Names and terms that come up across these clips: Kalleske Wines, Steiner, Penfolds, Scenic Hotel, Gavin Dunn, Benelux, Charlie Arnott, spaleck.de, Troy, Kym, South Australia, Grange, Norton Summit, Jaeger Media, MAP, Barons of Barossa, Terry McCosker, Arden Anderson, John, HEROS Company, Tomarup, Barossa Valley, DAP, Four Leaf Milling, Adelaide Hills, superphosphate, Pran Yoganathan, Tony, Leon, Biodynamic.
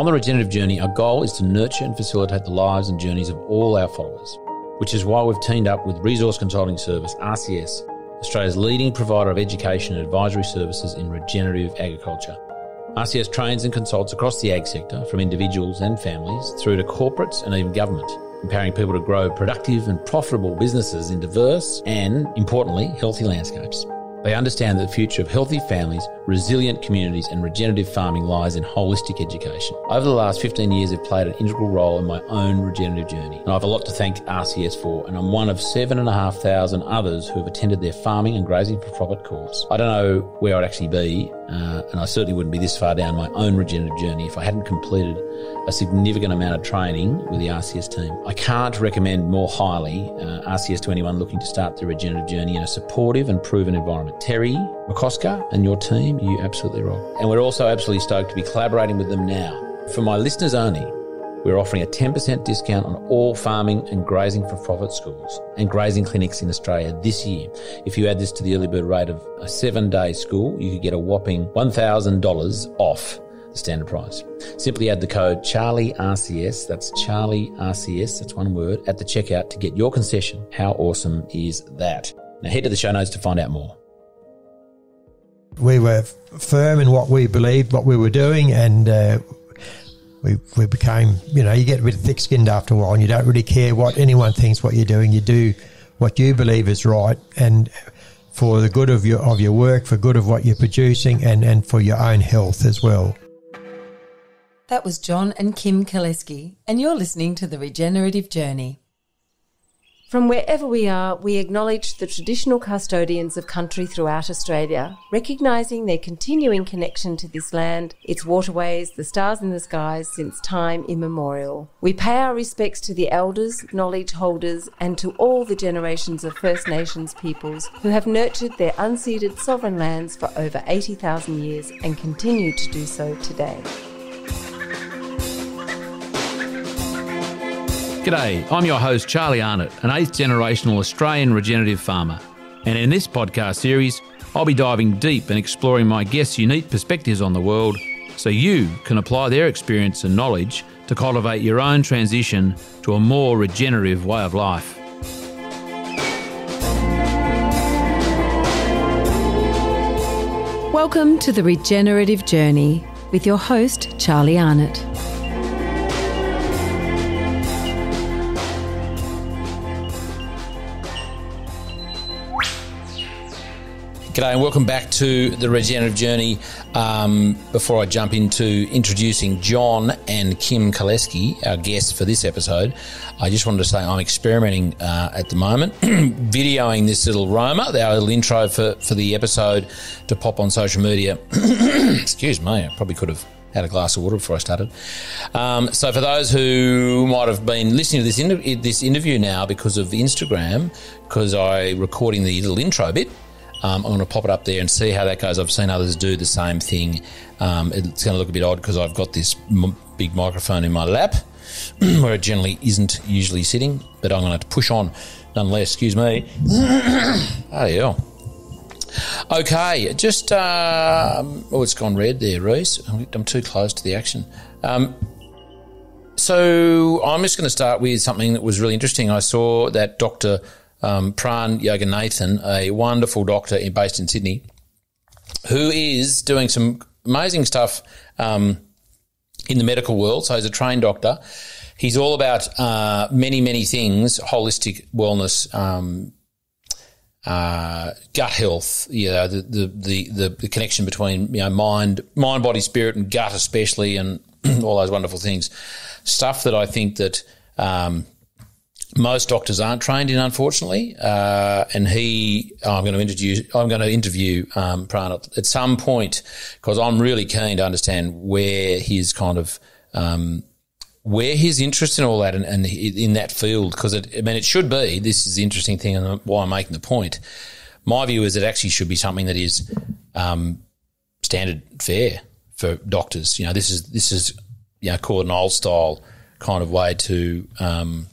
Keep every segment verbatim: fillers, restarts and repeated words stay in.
On the Regenerative Journey, our goal is to nurture and facilitate the lives and journeys of all our followers, which is why we've teamed up with Resource Consulting Service, R C S, Australia's leading provider of education and advisory services in regenerative agriculture. R C S trains and consults across the ag sector, from individuals and families through to corporates and even government, empowering people to grow productive and profitable businesses in diverse and, importantly, healthy landscapes. They understand that the future of healthy families, resilient communities and regenerative farming lies in holistic education. Over the last fifteen years, they've played an integral role in my own regenerative journey, and I have a lot to thank R C S for, and I'm one of seven thousand five hundred others who have attended their farming and grazing for profit course. I don't know where I'd actually be, uh, and I certainly wouldn't be this far down my own regenerative journey if I hadn't completed a significant amount of training with the R C S team. I can't recommend more highly uh, R C S to anyone looking to start their regenerative journey in a supportive and proven environment. Terry McCosker and your team, you absolutely rock. And we're also absolutely stoked to be collaborating with them now. For my listeners only, we're offering a ten percent discount on all farming and grazing for profit schools and grazing clinics in Australia this year. If you add this to the early bird rate of a seven-day school, you could get a whopping one thousand dollars off the standard price. Simply add the code Charlie R C S, that's Charlie R C S, that's one word, at the checkout to get your concession. How awesome is that? Now head to the show notes to find out more. We were firm in what we believed, what we were doing, and uh, we we became, you know, you get a bit thick-skinned after a while and you don't really care what anyone thinks what you're doing. You do what you believe is right, and for the good of your of your work, for good of what you're producing, and, and for your own health as well. That was John and Kym Kalleske, and you're listening to The Regenerative Journey. From wherever we are, we acknowledge the traditional custodians of country throughout Australia, recognising their continuing connection to this land, its waterways, the stars in the skies since time immemorial. We pay our respects to the elders, knowledge holders, and to all the generations of First Nations peoples who have nurtured their unceded sovereign lands for over eighty thousand years and continue to do so today. G'day, I'm your host Charlie Arnott, an eighth-generational Australian regenerative farmer, and in this podcast series I'll be diving deep and exploring my guests' unique perspectives on the world so you can apply their experience and knowledge to cultivate your own transition to a more regenerative way of life. Welcome to The Regenerative Journey with your host Charlie Arnott. G'day and welcome back to The Regenerative Journey. Um, before I jump into introducing John and Kym Kalleske, our guests for this episode, I just wanted to say I'm experimenting uh, at the moment, videoing this little Roma, our little intro for, for the episode to pop on social media. Excuse me, I probably could have had a glass of water before I started. Um, so for those who might have been listening to this, inter- this interview now because of Instagram, because I'm recording the little intro bit, Um, I'm going to pop it up there and see how that goes. I've seen others do the same thing. Um, it's going to look a bit odd because I've got this m- big microphone in my lap where it generally isn't usually sitting, but I'm going to have to push on nonetheless. Excuse me. Oh, yeah. Okay, just... Uh, oh, it's gone red there, Reese. I'm too close to the action. Um, so I'm just going to start with something that was really interesting. I saw that Doctor Um, Pran Yoganathan, a wonderful doctor in, based in Sydney, who is doing some amazing stuff um, in the medical world. So he's a trained doctor. He's all about uh, many, many things, holistic wellness, um, uh, gut health, you know, the, the, the, the connection between, you know, mind, mind, body, spirit and gut especially, and all those wonderful things. Stuff that I think that um, – most doctors aren't trained in, unfortunately, uh, and he. Oh, I'm going to introduce. I'm going to interview um, Pran at some point because I'm really keen to understand where his kind of um, where his interest in all that and, and in that field. Because it, I mean, it should be. This is the interesting thing, and why I'm making the point. My view is it actually should be something that is um, standard fare for doctors. You know, this is this is you know called an old style kind of way to. Um,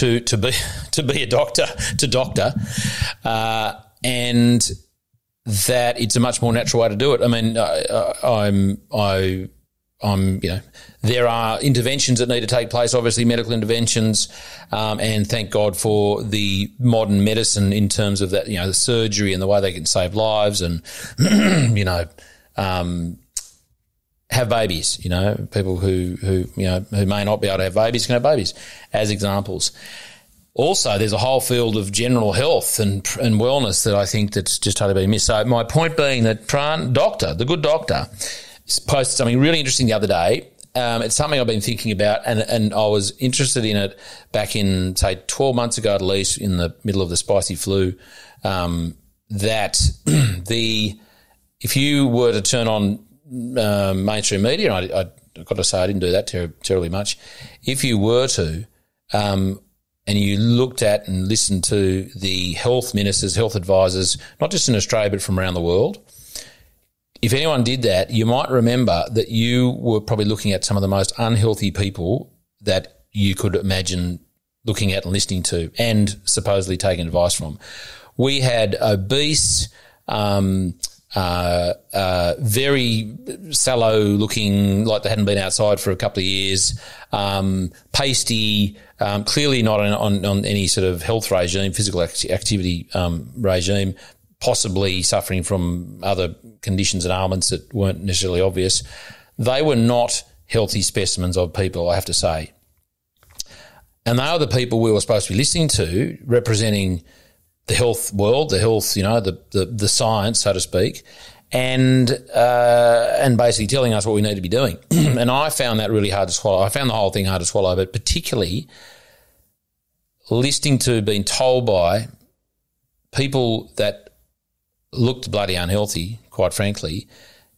To, to be to be a doctor to doctor, uh, and that it's a much more natural way to do it. I mean, I, I, I'm I I'm, you know, there are interventions that need to take place, obviously medical interventions, um, and thank God for the modern medicine in terms of that, you know, the surgery and the way they can save lives and, you know, um, have babies, you know, people who, who, you know, who may not be able to have babies can have babies as examples. Also, there's a whole field of general health and and wellness that I think that's just totally been missed. So my point being that Pran, doctor, the good doctor, posted something really interesting the other day. Um, it's something I've been thinking about, and and I was interested in it back in, say, twelve months ago at least, in the middle of the spicy flu, um, that the if you were to turn on uh, mainstream media, and I, I, I've got to say I didn't do that ter- terribly much, if you were to um, – and you looked at and listened to the health ministers, health advisors, not just in Australia but from around the world, if anyone did that, you might remember that you were probably looking at some of the most unhealthy people that you could imagine looking at and listening to and supposedly taking advice from. We had obese, um, uh, uh, very sallow-looking, like they hadn't been outside for a couple of years, um, pasty, Um, clearly not on, on, on any sort of health regime, physical act- activity um, regime, possibly suffering from other conditions and ailments that weren't necessarily obvious. They were not healthy specimens of people, I have to say. And they are the people we were supposed to be listening to, representing the health world, the health, you know, the the, the science, so to speak, and uh, and basically telling us what we need to be doing. And I found that really hard to swallow. I found the whole thing hard to swallow, but particularly listening to being told by people that looked bloody unhealthy, quite frankly,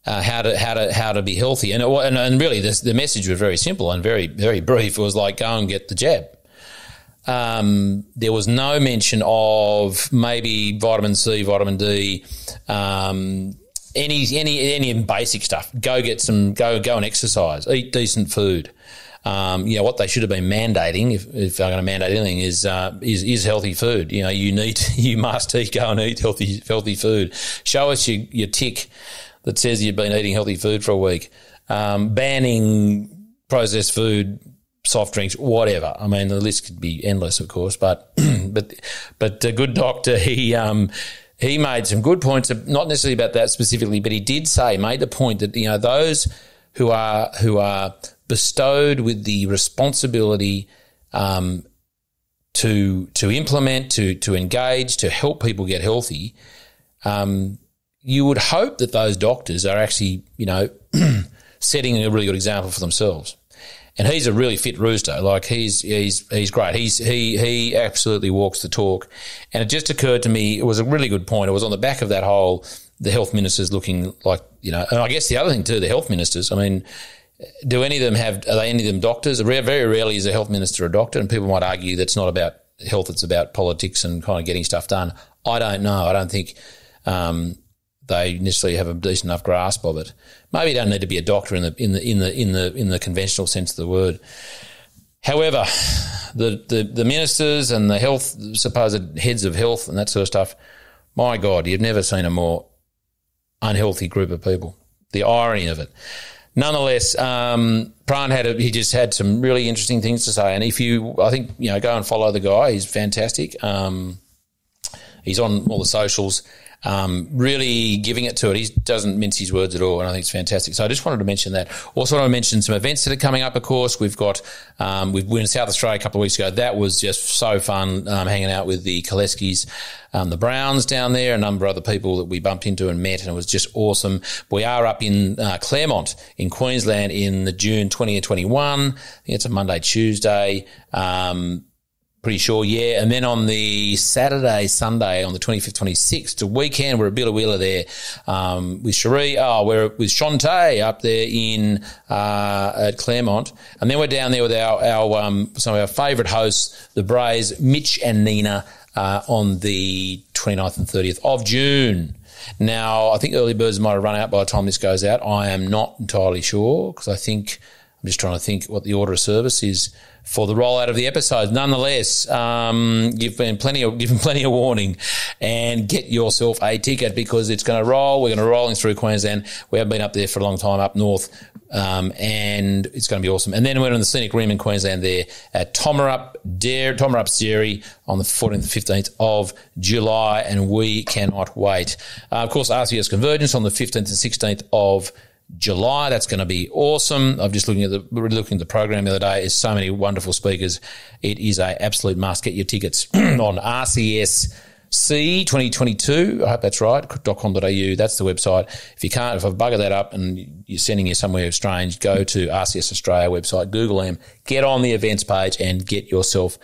uh, how to how to how to be healthy. And it, and, and really, this, the message was very simple and very very brief. It was like, go and get the jab. Um, there was no mention of maybe vitamin C, vitamin D. Um, Any any any basic stuff. Go get some. Go go and exercise. Eat decent food. Um, you know what they should have been mandating, if, if they're going to mandate anything, is uh, is is healthy food. You know you need you must eat. Go and eat healthy healthy food. Show us your, your tick that says you've been eating healthy food for a week. Um, banning processed food, soft drinks, whatever. I mean, the list could be endless, of course. But but but the good doctor, he. Um, He made some good points, not necessarily about that specifically, but he did say, made the point that, you know, those who are who are bestowed with the responsibility um, to to implement, to to engage, to help people get healthy, um, you would hope that those doctors are actually, you know, setting a really good example for themselves. And he's a really fit rooster. Like he's he's he's great. He's he he absolutely walks the talk. And it just occurred to me, it was a really good point. It was on the back of that whole the health ministers looking like, you know. And I guess the other thing too, the health ministers. I mean, do any of them have? Are they any of them doctors? Very rarely is a health minister a doctor. And people might argue that's not about health. It's about politics and kind of getting stuff done. I don't know. I don't think. Um, They necessarily have a decent enough grasp of it. Maybe you don't need to be a doctor in the in the in the in the in the conventional sense of the word. However, the the, the ministers and the health supposed heads of health and that sort of stuff, my God, you've never seen a more unhealthy group of people. The irony of it. Nonetheless, um, Pran had a, he just had some really interesting things to say. And if you, I think you know, go and follow the guy. He's fantastic. Um, he's on all the socials. Um, really giving it to it. He doesn't mince his words at all, and I think it's fantastic. So I just wanted to mention that. Also, I want to mention some events that are coming up, of course. We've got um, – we were in South Australia a couple of weeks ago. That was just so fun, um, hanging out with the Kalleskes, um, the Browns down there, a number of other people that we bumped into and met, and it was just awesome. We are up in uh, Claremont in Queensland in the June twenty and twenty-one. I think it's a Monday, Tuesday. Um Pretty sure, yeah. And then on the Saturday, Sunday, on the twenty-fifth, twenty-sixth, the weekend, we're a bit of wheeler there um, with Cherie. Oh, we're with Shante up there in uh, at Claremont. And then we're down there with our, our um, some of our favourite hosts, the Brays, Mitch and Nina, uh, on the twenty-ninth and thirtieth of June. Now, I think early birds might have run out by the time this goes out. I am not entirely sure because I think – I'm just trying to think what the order of service is for the rollout of the episode. Nonetheless, um, you've been plenty of, given plenty of warning, and get yourself a ticket because it's going to roll. We're going to rolling through Queensland. We haven't been up there for a long time up north, um, and it's going to be awesome. And then we're on the Scenic Rim in Queensland there at Tomarup Dairy, Tomarup's Dairy on the fourteenth and fifteenth of July, and we cannot wait. Uh, of course, R C S Convergence on the fifteenth and sixteenth of July, that's going to be awesome. I'm just looking at the looking at the program the other day. There's so many wonderful speakers. It is a absolute must. Get your tickets on R C S C twenty twenty-two. I hope that's right. dot com dot A U. That's the website. If you can't, if I've buggered that up and you're sending you somewhere strange, go to R C S Australia website, Google them, get on the events page and get yourself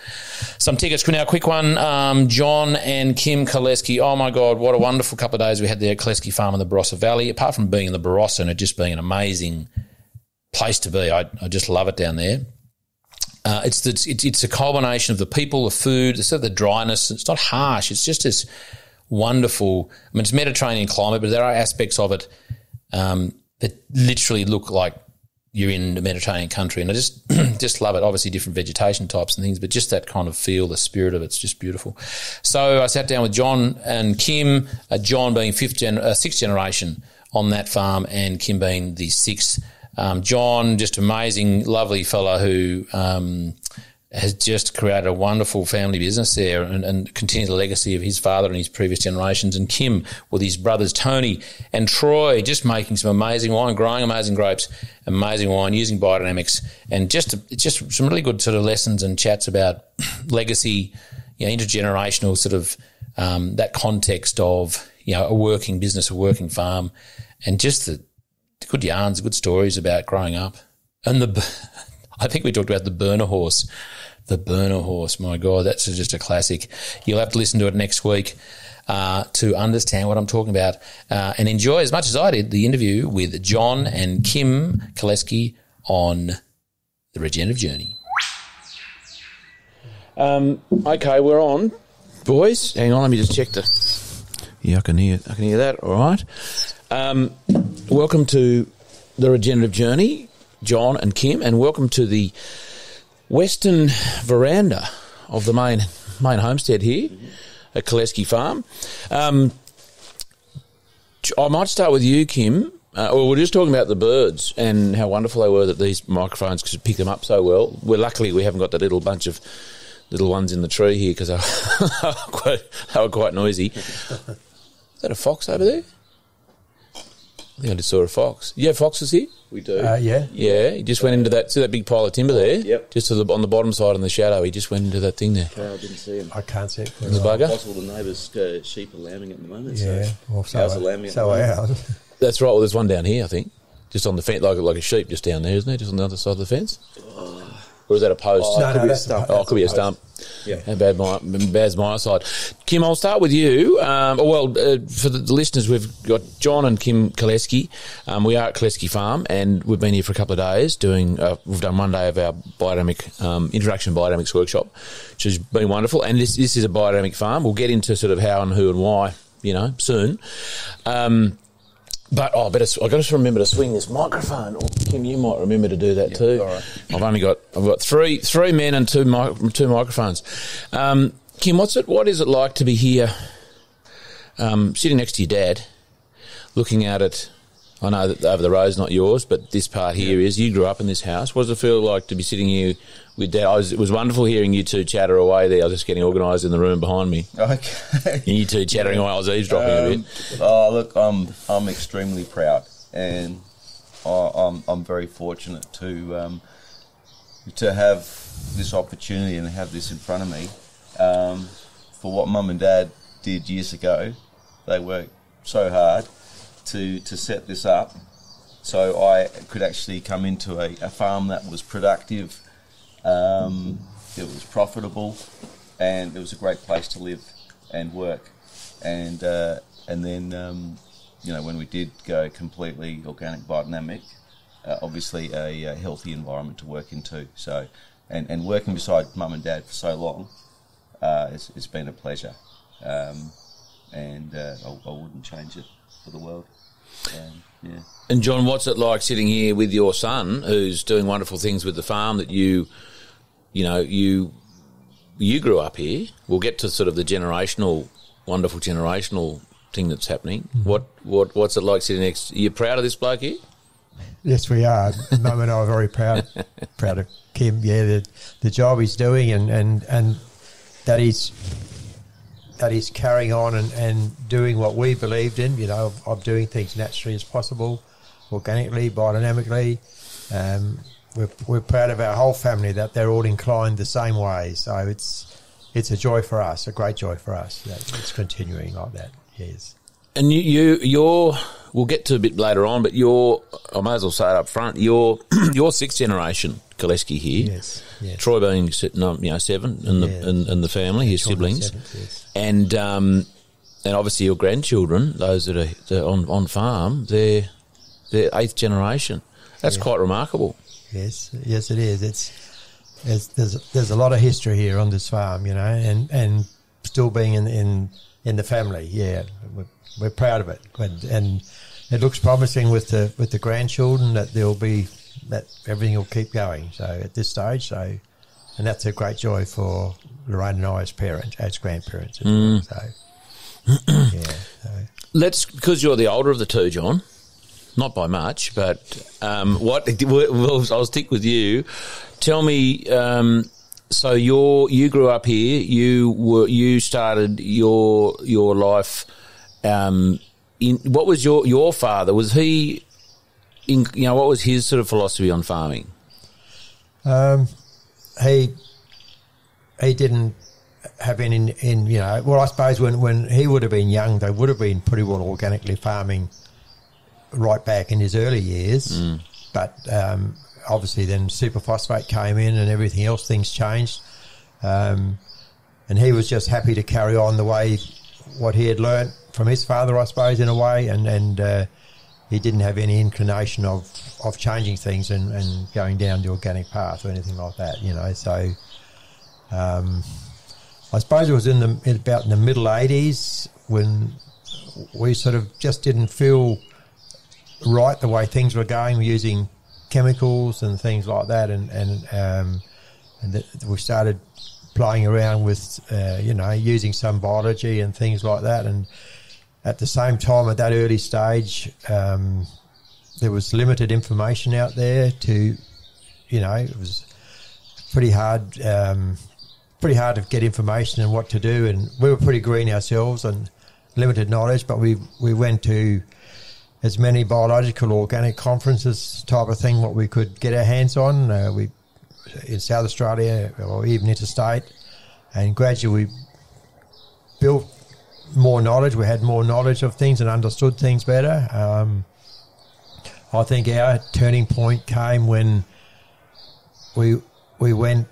some tickets. Now, quick one. Um, John and Kym Kalleske. Oh my God, what a wonderful couple of days we had there at Kalleske Farm in the Barossa Valley. Apart from being in the Barossa and it just being an amazing place to be, I, I just love it down there. Uh, it's, the, it's it's a combination of the people, the food, the sort of the dryness. It's not harsh. It's just this wonderful. I mean, it's Mediterranean climate, but there are aspects of it um, that literally look like you're in a Mediterranean country, and I just just love it. Obviously, different vegetation types and things, but just that kind of feel, the spirit of it's just beautiful. So I sat down with John and Kym. Uh, John being fifth gen, uh, sixth generation on that farm, and Kym being the sixth. Um, John, just amazing, lovely fella who um, has just created a wonderful family business there and, and continued the legacy of his father and his previous generations. And Kym with his brothers Tony and Troy, just making some amazing wine, growing amazing grapes, amazing wine, using biodynamics, and just just some really good sort of lessons and chats about legacy, you know, intergenerational sort of um, that context of, you know, a working business, a working farm, and just the good yarns, good stories about growing up. And the, I think we talked about the burner horse. The burner horse, my God, that's just a classic. You'll have to listen to it next week uh, to understand what I'm talking about uh, and enjoy as much as I did the interview with John and Kym Kalleske on The Regenerative Journey. Um, okay, we're on. Boys, hang on, let me just check the... Yeah, I can hear, I can hear that, all right. Um, welcome to The Regenerative Journey, John and Kym, and welcome to the western veranda of the main main homestead here at Kalleske Farm. Um, I might start with you, Kym. Uh, well, we're just talking about the birds and how wonderful they were that these microphones could pick them up so well. Well, luckily we haven't got that little bunch of little ones in the tree here because they, they were quite noisy. Is that a fox over there? I think I just saw a fox. You have foxes here? We do. Uh, yeah. Yeah, he just went into that, see that big pile of timber there? Yep. Just to the, on the bottom side in the shadow, he just went into that thing there. Oh, I didn't see him. I can't see it. For the bugger? It's possible the neighbours' uh, sheep are lambing at the moment. Yeah, so well, so ours are lambing at so the moment. Ours. That's right. Well, there's one down here, I think, just on the fence, like, like a sheep just down there, isn't it, just on the other side of the fence? Oh. Or is that a post? Oh, no, it could no, be a stump. Oh, it could be a stump. Yeah. How bad my, bad's my eyesight. Kym, I'll start with you. Um, well, uh, for the, the listeners, we've got John and Kym Kalleske. Um, we are at Kalleske Farm, and we've been here for a couple of days. Doing uh, we've done one day of our biodynamic um, introduction biodynamics workshop, which has been wonderful. And this this is a biodynamic farm. We'll get into sort of how and who and why, you know, soon. Um, But oh, I better, I've got to remember to swing this microphone. Or Kym, you might remember to do that yep, too. All right. I've only got I've got three three men and two mi two microphones. Um, Kym, what's it? What is it like to be here, um, sitting next to your dad, looking out at? I know that over the road's not yours, but this part here yep. is. You grew up in this house. What does it feel like to be sitting here with Dad? I was, it was wonderful hearing you two chatter away there. I was just getting organised in the room behind me. Okay. You two chattering away. I was eavesdropping um, a bit. Oh, look, I'm I'm extremely proud, and I, I'm I'm very fortunate to um, to have this opportunity and have this in front of me. Um, for what Mum and Dad did years ago, they worked so hard to to set this up, so I could actually come into a, a farm that was productive. Um, it was profitable, and it was a great place to live and work. And uh, and then um, you know, when we did go completely organic, biodynamic, uh, obviously a, a healthy environment to work into. So, and and working beside Mum and Dad for so long, uh, it's, it's been a pleasure, um, and uh, I, I wouldn't change it for the world. Um, yeah. And John, what's it like sitting here with your son, who's doing wonderful things with the farm that you, you know, you you grew up here? We'll get to sort of the generational, wonderful generational thing that's happening. Mm-hmm. What what what's it like sitting next? Are you proud of this bloke here? Yes, we are. Mum and I are very proud, proud of Kym. Yeah, the, the job he's doing, and and and that he's that he's carrying on and, and doing what we believed in. You know, of, of doing things naturally as possible, organically, biodynamically. Um, we're we're proud of our whole family that they're all inclined the same way. So it's it's a joy for us, a great joy for us. That it's continuing like that. Yes. And you, you you're. We'll get to a bit later on, but you're, I may as well say it up front, you're, you're sixth generation Kalleske here. Yes, yes. Troy being, no, you know, seven in the, yeah. in, in the family, his Troy siblings. Seventh, yes. And um, and obviously your grandchildren, those that are on, on farm, they're, they're eighth generation. That's yeah. quite remarkable. Yes, yes it is. It's, it's there's, there's a lot of history here on this farm, you know, and, and still being in, in, in the family, yeah. We're, We're proud of it, and, and it looks promising with the with the grandchildren that there'll be that everything will keep going. So at this stage, so and that's a great joy for Lorraine and I as parents, as grandparents. As mm. well. So yeah, so. Let's, because you're the older of the two, John, not by much, but um, what well, I'll stick with you. Tell me, um, so you you grew up here. You were you started your your life. Um, in, what was your your father? Was he, in, you know, what was his sort of philosophy on farming? Um, he he didn't have any in, in you know. Well, I suppose when when he would have been young, they would have been pretty well organically farming right back in his early years. Mm. But um, obviously, then superphosphate came in, and everything else, things changed. Um, and he was just happy to carry on the way what he had learnt from his father, I suppose, in a way, and, and uh, he didn't have any inclination of, of changing things and, and going down the organic path or anything like that, you know. So um, I suppose it was in the in about in the middle eighties when we sort of just didn't feel right the way things were going. We're using chemicals and things like that, and, and, um, and th- we started playing around with, uh, you know, using some biology and things like that, and at the same time, at that early stage, um, there was limited information out there to, you know, it was pretty hard, um, pretty hard to get information and what to do. And we were pretty green ourselves and limited knowledge, but we we went to as many biological organic conferences type of thing what we could get our hands on. Uh, we in South Australia or even interstate, and gradually we built more knowledge, we had more knowledge of things and understood things better. Um, I think our turning point came when we we went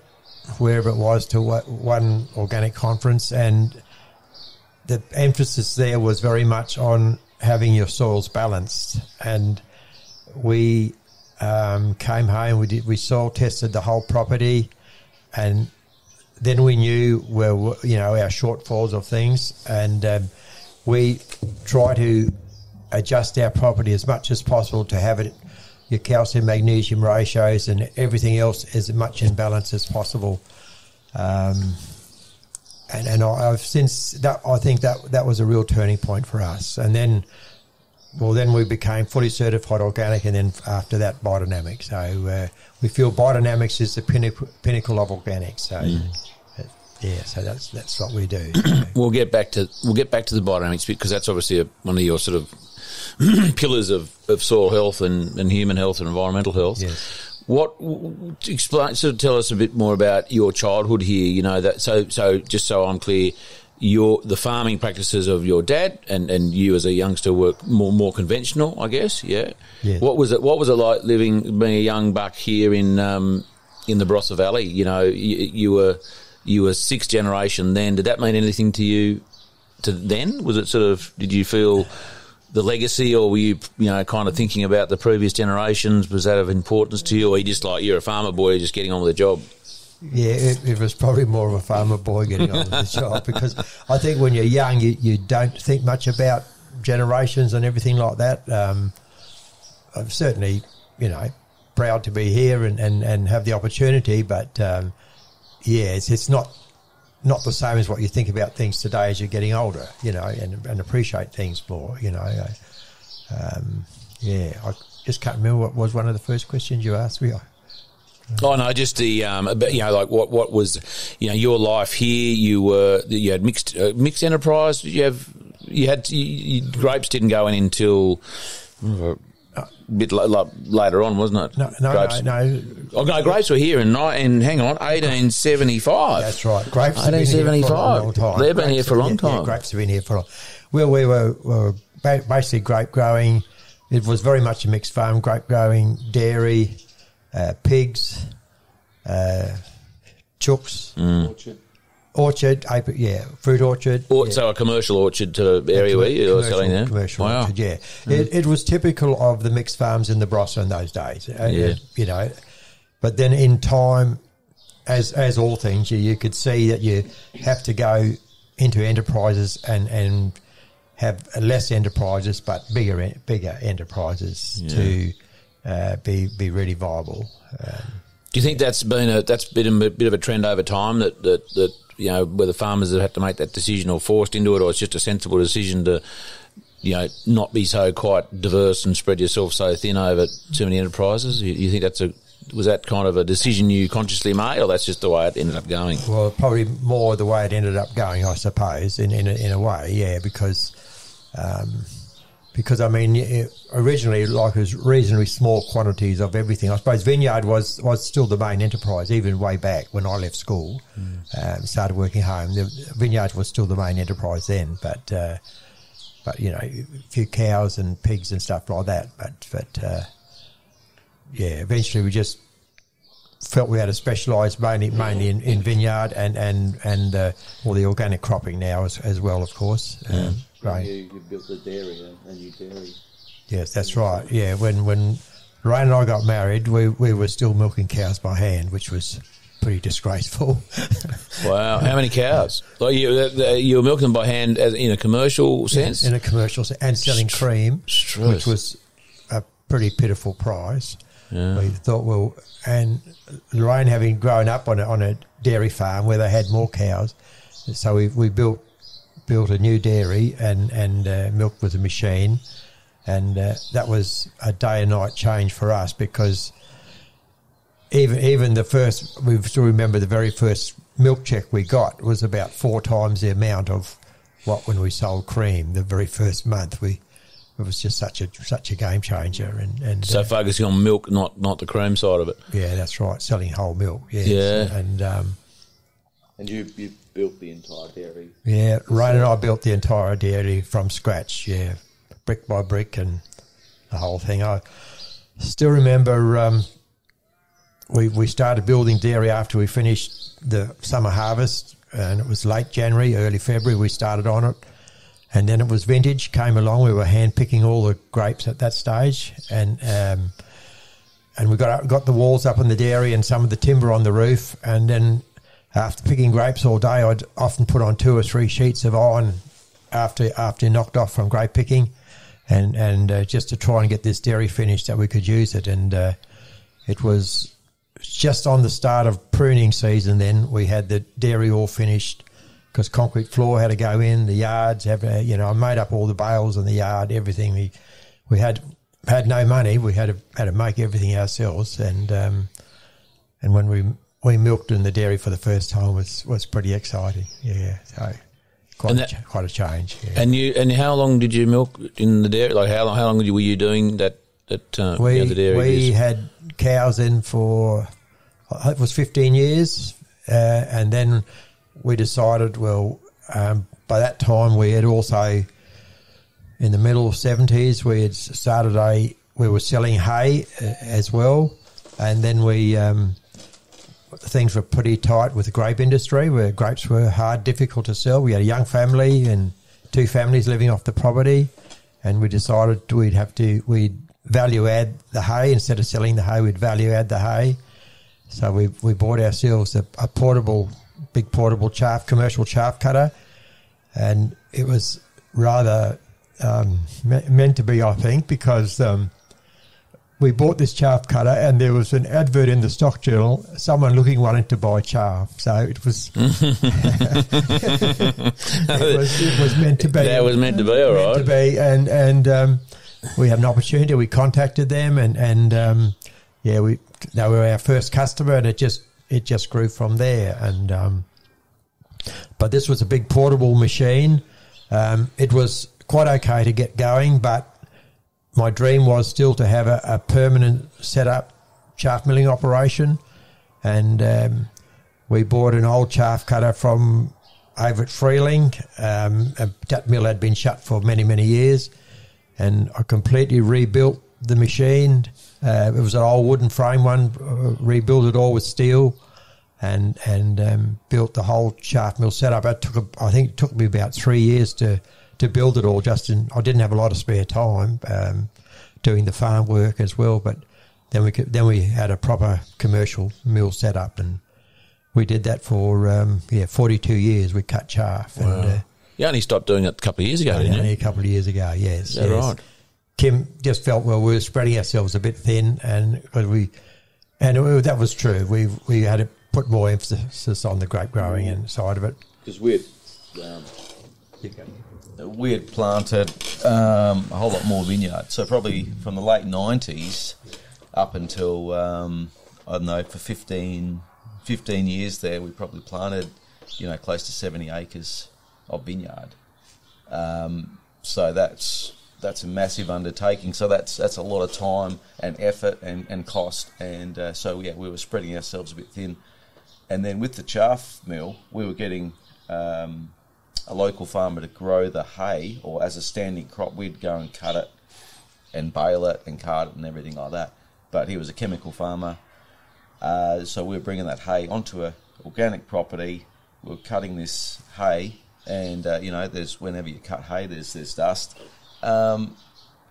wherever it was to one organic conference, and the emphasis there was very much on having your soils balanced. And we um, came home, we did, we soil tested the whole property, and then we knew where, you know, our shortfalls of things, and um, we try to adjust our property as much as possible to have it, your calcium magnesium ratios and everything else as much in balance as possible. Um, and and I've since that I think that that was a real turning point for us. And then, well, then we became fully certified organic, and then after that, biodynamic. So uh, we feel biodynamics is the pinnacle, pinnacle of organic. So. Mm. Yeah, so that's that's what we do. So. we'll get back to we'll get back to the biodynamics bit, because that's obviously a, one of your sort of pillars of, of soil health and, and human health and environmental health. Yes. What explain? Sort of tell us a bit more about your childhood here. You know that. So so just so I'm clear, your the farming practices of your dad and, and you as a youngster were more more conventional, I guess. Yeah. Yes. What was it? What was it like living being a young buck here in um in the Barossa Valley? You know, you, you were. You were sixth generation then. Did that mean anything to you to then? Was it sort of, did you feel the legacy, or were you, you know, kind of thinking about the previous generations? Was that of importance to you, or are you just like, you're a farmer boy, just getting on with the job? Yeah, it, it was probably more of a farmer boy getting on with the job, because I think when you're young, you, you don't think much about generations and everything like that. Um, I'm certainly, you know, proud to be here and, and, and have the opportunity, but um, yeah, it's, it's not not the same as what you think about things today as you're getting older, you know, and, and appreciate things more, you know. Um, yeah, I just can't remember what was one of the first questions you asked me. Oh no, just the um, you know, like what what was, you know, your life here? You were you had mixed uh, mixed enterprise. You have you had you, you, grapes didn't go in until a bit lo, lo, later on, wasn't it? No, no, grapes. no, no. Oh, no, grapes were here in and hang on, eighteen seventy-five. That's right, grapes. eighteen seventy-five. They've been here for a long time. Yeah, grapes have been here for a long time. Well, we were, we were basically grape growing. It was very much a mixed farm, grape growing, dairy. Uh, pigs, uh, chooks, mm. orchard, orchard, yeah, fruit orchard. Or, yeah. So a commercial orchard to the area where you were selling there? Commercial wow. orchard, yeah. Mm. It, it was typical of the mixed farms in the Barossa in those days, uh, yeah. you know. But then in time, as as all things, you, you could see that you have to go into enterprises and, and have less enterprises but bigger, bigger enterprises yeah. to... Uh, be be really viable. Um, Do you think that's been a that's been a bit of a trend over time that that, that you know whether farmers have had to make that decision or forced into it, or it's just a sensible decision to you know not be so quite diverse and spread yourself so thin over too many enterprises? You, you think that's a was that kind of a decision you consciously made, or that's just the way it ended up going? Well, probably more the way it ended up going, I suppose, in in a, in a way, yeah, because. Um, Because, I mean, it, originally, like, it was reasonably small quantities of everything. I suppose vineyard was, was still the main enterprise, even way back when I left school, mm. um, started working home. The vineyard was still the main enterprise then, but, uh, but you know, a few cows and pigs and stuff like that. But, but uh, yeah, eventually we just felt we had to specialise mainly, mainly in, in vineyard and, and, and uh, all the organic cropping now as, as well, of course. Mm. Um, Right. You, you built a dairy, a new dairy. Yes, that's right. Yeah, when when Ryan and I got married, we, we were still milking cows by hand, which was pretty disgraceful. Wow, how many cows? Like you, you were milking them by hand as, in a commercial sense? In a commercial sense, and selling cream, Stress. which was a pretty pitiful price. Yeah. We thought, well, and Ryan having grown up on a, on a dairy farm where they had more cows, so we we built. built a new dairy and, and uh, milked with a machine, and uh, that was a day and night change for us, because even even the first, we still remember the very first milk check we got was about four times the amount of what when we sold cream the very first month. We it was just such a such a game changer, and, and so uh, focusing on milk, not not the cream side of it. Yeah, that's right, selling whole milk. Yes. Yeah, and um, and you you. built the entire dairy. Yeah, Ryan and I built the entire dairy from scratch, yeah, brick by brick and the whole thing. I still remember um, we, we started building dairy after we finished the summer harvest, and it was late January, early February we started on it, and then it was vintage, came along, we were hand-picking all the grapes at that stage, and um, and we got up, got the walls up in the dairy and some of the timber on the roof, and then after picking grapes all day, I'd often put on two or three sheets of iron after after knocked off from grape picking, and and uh, just to try and get this dairy finished that we could use it. And uh, it was just on the start of pruning season. Then we had the dairy all finished because concrete floor had to go in, the yards. Have, uh, you know, I made up all the bales in the yard, everything. We we had had no money. We had to had to make everything ourselves. And um, and when we We milked in the dairy for the first time was was pretty exciting. Yeah, so quite that, a, quite a change. Yeah. And you and how long did you milk in the dairy? Like how long how long were you doing that? That uh, we you know, the dairy we years? had cows in for it was fifteen years, uh, and then we decided. Well, um, by that time we had also in the middle seventies we had started a we were selling hay as well, and then we. Um, Things were pretty tight with the grape industry, where grapes were hard, difficult to sell. We had a young family and two families living off the property, and we decided we'd have to we'd value add the hay instead of selling the hay. We'd value add the hay, so we we bought ourselves a, a portable, big portable chaff, commercial chaff cutter, and it was rather um, me meant to be, I think, because um, we bought this chaff cutter and there was an advert in the stock journal, someone looking wanted to buy chaff. So it was, it was it was meant to be. That was meant to be, all right. Meant to be, and, and um, we had an opportunity. We contacted them and, and um, yeah, we they were our first customer, and it just it just grew from there. And um, but this was a big portable machine. Um, it was quite okay to get going, but my dream was still to have a, a permanent setup chaff milling operation. And um, we bought an old chaff cutter from over at Freeling. Um, that mill had been shut for many, many years, and I completely rebuilt the machine. Uh, it was an old wooden frame one, uh, rebuilt it all with steel, and and um, built the whole chaff mill setup. It took, a, I think, it took me about three years to. to build it all. Just in, I didn't have a lot of spare time um, doing the farm work as well. But then we could, then we had a proper commercial mill set up, and we did that for um, yeah forty-two years. We cut chaff. Wow. And, uh, you only stopped doing it a couple of years ago, only, didn't you? Only a couple of years ago, yes. Is that yes. right? Kym just felt, well, we were spreading ourselves a bit thin, and cause we and it, that was true. We we had to put more emphasis on the grape growing and side of it, because we'd um, we had planted um, a whole lot more vineyard. So probably from the late nineties up until, um, I don't know, for fifteen, fifteen years there, we probably planted, you know, close to seventy acres of vineyard. Um, so that's that's a massive undertaking. So that's that's a lot of time and effort and, and cost. And uh, so, yeah, we were spreading ourselves a bit thin. And then with the chaff mill, we were getting... Um, a local farmer to grow the hay, or as a standing crop, we'd go and cut it and bale it and cart it and everything like that. But he was a chemical farmer, uh, so we were bringing that hay onto a organic property. We were cutting this hay, and uh, you know, there's whenever you cut hay, there's there's dust, um,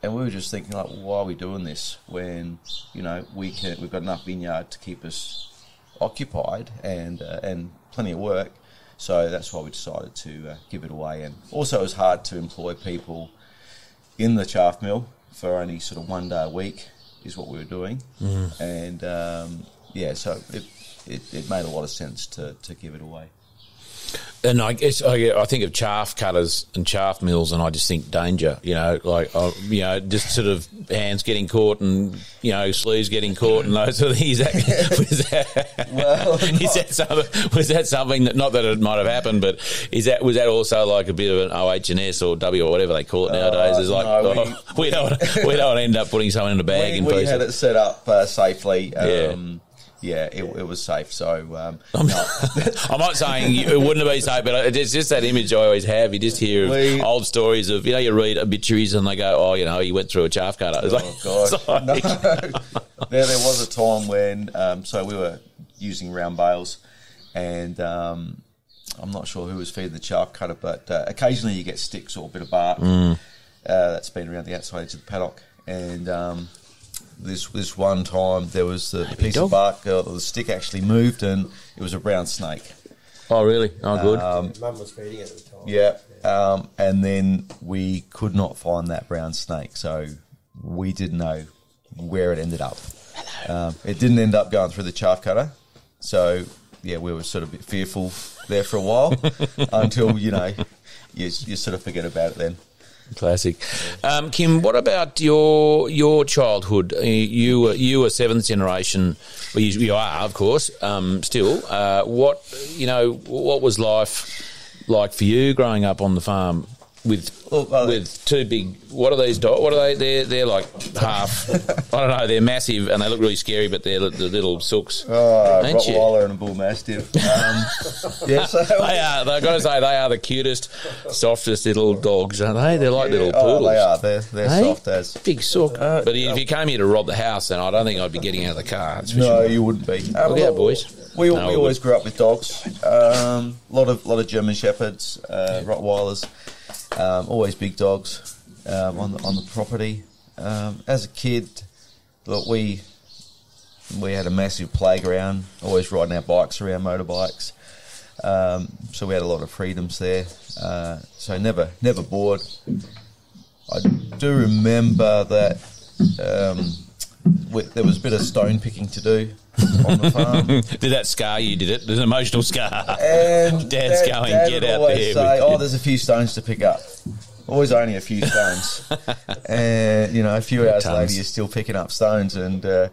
and we were just thinking, like, well, why are we doing this when, you know, we can we've got enough vineyard to keep us occupied and uh, and plenty of work. So that's why we decided to uh, give it away. And also it was hard to employ people in the chaff mill for only sort of one day a week is what we were doing. Mm. And, um, yeah, so it, it, it made a lot of sense to, to give it away. And I guess I, I think of chaff cutters and chaff mills, and I just think danger. You know, like uh, you know, just sort of hands getting caught, and you know, sleeves getting caught, and those sort of things. Was that, well, is that some, was that something that, not that it might have happened, but is that was that also like a bit of an O H and S or W or whatever they call it nowadays? It's like uh, no, oh, we, we don't we don't end up putting someone in a bag. We, in we pieces. Had it set up uh, safely. Um, yeah. Yeah, it, it was safe. So um, I'm, no. I'm not saying you, it wouldn't have been safe, but it's just that image I always have. You just hear of we, old stories of, you know, you read obituaries and they go, oh, you know, he went through a chaff cutter. It's oh, like, God. It's like, no. there, there was a time when, um, so we were using round bales, and um, I'm not sure who was feeding the chaff cutter, but uh, occasionally you get sticks or a bit of bark mm. uh, that's been around the outside edge of the paddock. And... Um, This this one time there was a piece of bark, uh, the stick actually moved, and it was a brown snake. Oh, really? Oh, good. Um, Mum was feeding it at the time. Yeah, um, and then we could not find that brown snake, so we didn't know where it ended up. Um, it didn't end up going through the chaff cutter, so, yeah, we were sort of a bit fearful there for a while until, you know, you, you sort of forget about it then. Classic. Um, Kym, what about your your childhood? You were you were seventh generation. Well, you, you are, of course, um, still. Uh, what you know? What was life like for you growing up on the farm with with two big? What are these dogs? What are they? They're they're like half. I don't know. They're massive and they look really scary, but they're the little sooks. Oh, Rottweiler and a bull mastiff. Um, yes, they are. I've got to say, they are the cutest, softest little dogs, aren't they? They're like yeah, little poodles. Oh, they are. They're they're hey? soft as big sook. Uh, but if you came here to rob the house, then I don't think I'd be getting out of the car. No, you wouldn't be. Um, look well, out, boys. We, no, we always grew up with dogs. Um, lot of lot of German shepherds, uh, Rottweilers. Um, always big dogs um, on the, on the property. Um, as a kid, look, we we had a massive playground. Always riding our bikes around, motorbikes. Um, so we had a lot of freedoms there. Uh, so never never bored. I do remember that um, we, there was a bit of stone picking to do on the farm. Did that scar you, did it? There's an emotional scar. And Dad's Dad, going, Dad get out there. Say, with oh, there's a few stones to pick up. Always only a few stones. And, you know, a few hours later, you're still picking up stones. And uh,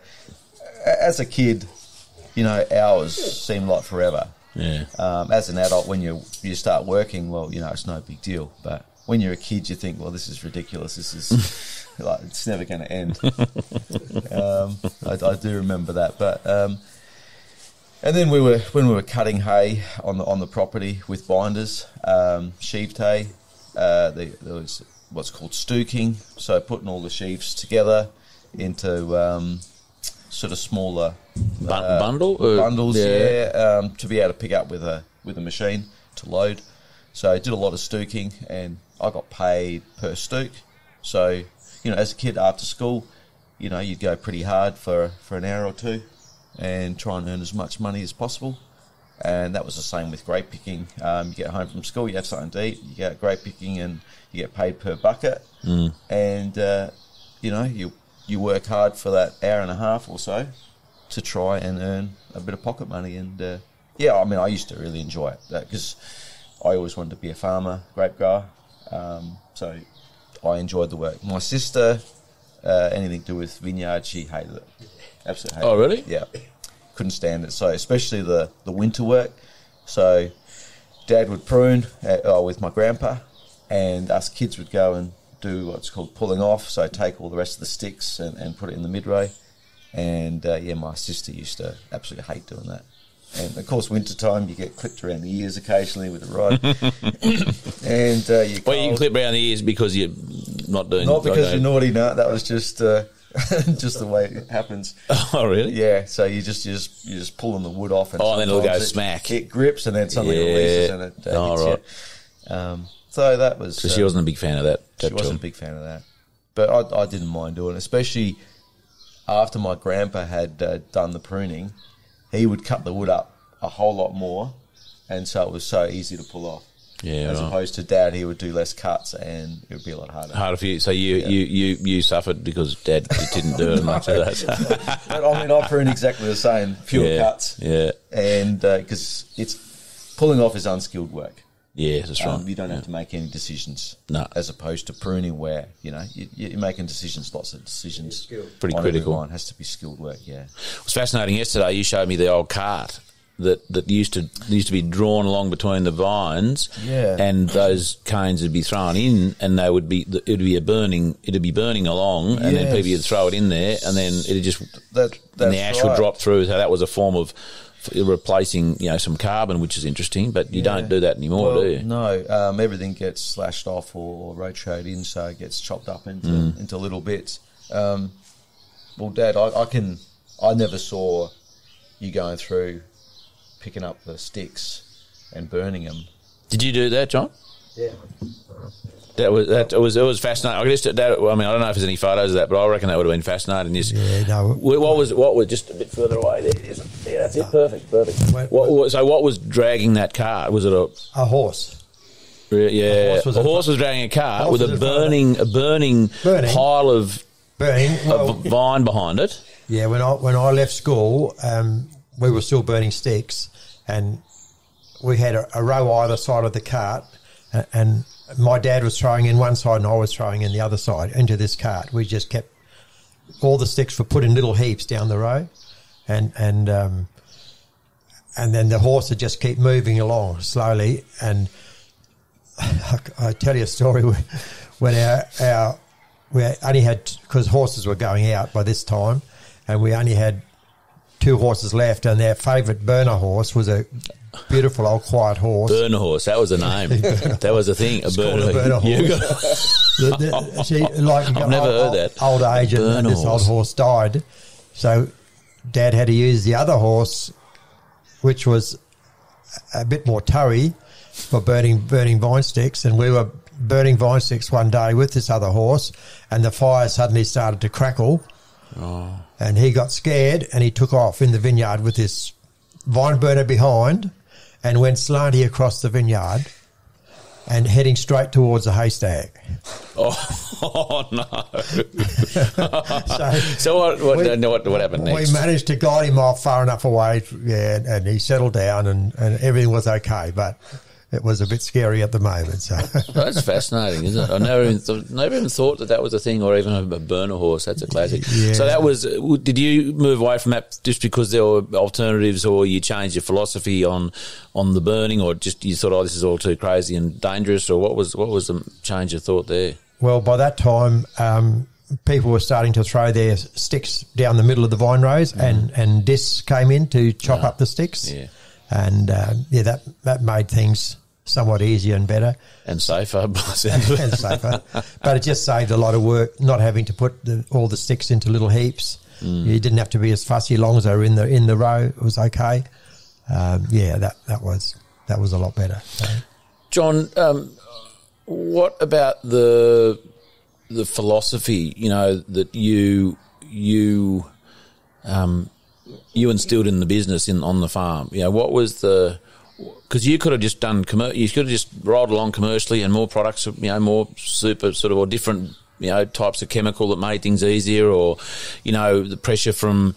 as a kid, you know, hours seem like forever. Yeah. Um, as an adult, when you you start working, well, you know, it's no big deal. But when you're a kid, you think, well, this is ridiculous. This is like it's never going to end. um, I, I do remember that. But um, and then we were when we were cutting hay on the on the property with binders, um, sheaved hay. Uh, the, there was what's called stooking, so putting all the sheaves together into um, sort of smaller uh, Bun bundle bundles, yeah, yeah um, to be able to pick up with a with a machine to load. So I did a lot of stooking, and I got paid per stook. So you know, as a kid after school, you know, you'd go pretty hard for for an hour or two, and try and earn as much money as possible. And that was the same with grape picking. Um, you get home from school, you have something to eat, you get grape picking, and you get paid per bucket. Mm. And, uh, you know, you you work hard for that hour and a half or so to try and earn a bit of pocket money. And, uh, yeah, I mean, I used to really enjoy it because I always wanted to be a farmer, grape grower. Um, so I enjoyed the work. My sister, uh, anything to do with vineyard, she hated it. Absolutely hated it. Oh, really? Yeah. Couldn't stand it, so especially the the winter work. So Dad would prune at, oh, with my grandpa, and us kids would go and do what's called pulling off, so take all the rest of the sticks and, and put it in the midrow. And uh, yeah, my sister used to absolutely hate doing that. And of course, winter time, you get clipped around the ears occasionally with a rod. And uh, you well, you can clip around the ears because you're not doing not because you're naughty. No, that was just uh, just the way it happens. Oh, really? Yeah. So you just you just you just pulling the wood off, and oh, and then it'll go it, smack. It grips, and then something yeah. releases, and it. Uh, oh, right. You. Um, so that was. So uh, she wasn't a big fan of that. that she wasn't all. a big fan of that, but I, I didn't mind doing it, especially after my grandpa had uh, done the pruning. He would cut the wood up a whole lot more, and so it was so easy to pull off. Yeah, as right. opposed to Dad, he would do less cuts, and it would be a lot harder. Harder for you. So you yeah. you, you you suffered because Dad didn't do it no. much of that. But I mean, I prune exactly the same, fewer yeah. cuts. Yeah, and because uh, it's pulling off is unskilled work. Yeah, that's right. Um, you don't yeah. have to make any decisions. No, as opposed to pruning, where you know you, you're making decisions, lots of decisions. Pretty critical. It has to be skilled work. Yeah, it was fascinating. Yesterday, you showed me the old cart that that used to used to be drawn along between the vines. Yeah, and those canes would be thrown in, and they would be it would be a burning. It'd be burning along, and yes. then people would throw it in there, and then it just that and the ash right. would drop through. So that was a form of replacing, you know, some carbon, which is interesting, but you yeah. don't do that anymore, well, do you? No, um, everything gets slashed off or, or road-showed in, so it gets chopped up into mm. into little bits. Um, well, Dad, I, I can, I never saw you going through picking up the sticks and burning them. Did you do that, John? Yeah. That was that it was it was fascinating. I just that, I mean, I don't know if there's any photos of that, but I reckon that would have been fascinating. Just, yeah, no. What was what was just a bit further away? There it is. Yeah, that's no. it. Perfect, perfect. Wait, what, wait. So, what was dragging that cart? Was it a a horse? Yeah, a horse was, a horse was dragging a cart with a burning a burning, burning pile of burning well, of vine behind it. Yeah, when I when I left school, um, we were still burning sticks, and we had a, a row either side of the cart, and. and my dad was throwing in one side and I was throwing in the other side into this cart. We just kept all the sticks were put in little heaps down the road, and and um, and then the horse would just keep moving along slowly. And I, I tell you a story when our our we only had because horses were going out by this time, and we only had two horses left, and their favourite burner horse was a beautiful old quiet horse. Burner horse, that was the name. That was the thing. A burner, a burner horse. the, the, she, like, I've got never old, heard that. Old age and, and this old horse died. So Dad had to use the other horse, which was a bit more towy, for burning burning vine sticks. And we were burning vine sticks one day with this other horse, and the fire suddenly started to crackle. Oh. And he got scared, and he took off in the vineyard with this vine burner behind, and went slanty across the vineyard and heading straight towards a haystack. Oh, oh no. so so what, what, we, what, what happened next? We managed to guide him off far enough away, yeah, and, and he settled down and, and everything was okay, but it was a bit scary at the moment. So that's fascinating, isn't it? I never even, th- never even thought that that was a thing, or even a burner horse. That's a classic. Yeah. So that was. Did you move away from that just because there were alternatives, or you changed your philosophy on on the burning, or just you thought, oh, this is all too crazy and dangerous, or what was what was the change of thought there? Well, by that time, um, people were starting to throw their sticks down the middle of the vine rows, mm. and and discs came in to chop no. up the sticks. Yeah. And, uh, yeah, that, that made things somewhat easier and better. And safer. and, and safer. But it just saved a lot of work, not having to put the, all the sticks into little heaps. Mm. You didn't have to be as fussy. As long as they were in the, in the row, it was okay. Um, yeah, that, that, was, that was a lot better. So. John, um, what about the, the philosophy, you know, that you you um, – you instilled in the business in on the farm? You know, what was the, because you could have just done commer- you could have just rolled along commercially and more products, you know, more super sort of or different, you know, types of chemical that made things easier, or, you know, the pressure from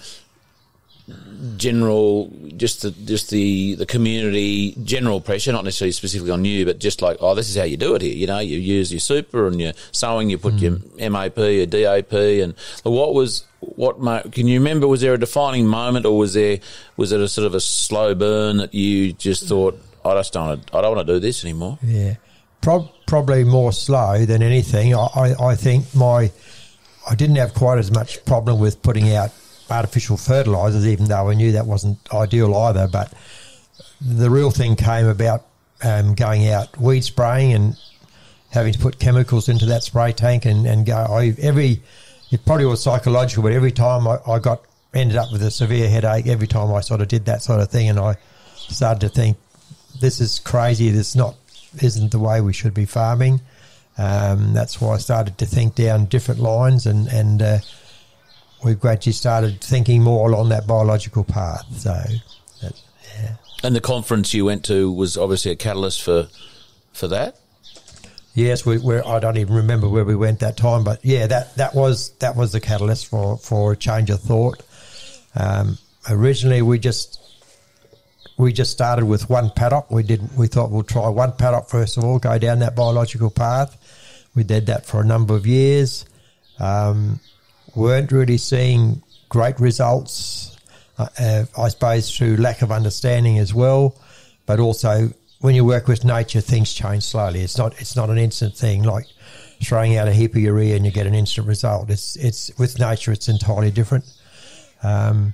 general just the just the the community general pressure, not necessarily specifically on you, but just like, oh, this is how you do it here, you know, you use your super and your sowing, you put mm. your M A P, your D A P, and what was what can you remember, was there a defining moment, or was there was it a sort of a slow burn that you just thought, I just don't want to, I don't want to do this anymore? Yeah, Pro- probably more slow than anything. I, I, I think my I didn't have quite as much problem with putting out artificial fertilisers, even though I knew that wasn't ideal either, but the real thing came about um, going out weed spraying and having to put chemicals into that spray tank and, and go I, every it probably was psychological, but every time I, I got ended up with a severe headache every time I sort of did that sort of thing, and I started to think, this is crazy, this not isn't the way we should be farming. Um, that's why I started to think down different lines, and and uh, we've gradually started thinking more along that biological path. So, that, yeah. And the conference you went to was obviously a catalyst for for that. Yes, we, we're, I don't even remember where we went that time, but yeah, that, that was that was the catalyst for, for a change of thought. Um, originally, we just we just started with one paddock. We did we thought we'll try one paddock first of all, go down that biological path. We did that for a number of years. Um, weren't really seeing great results, uh, uh, I suppose through lack of understanding as well, but also when you work with nature, things change slowly. It's not it's not an instant thing like throwing out a heap of urea and you get an instant result. It's it's with nature, it's entirely different. Um,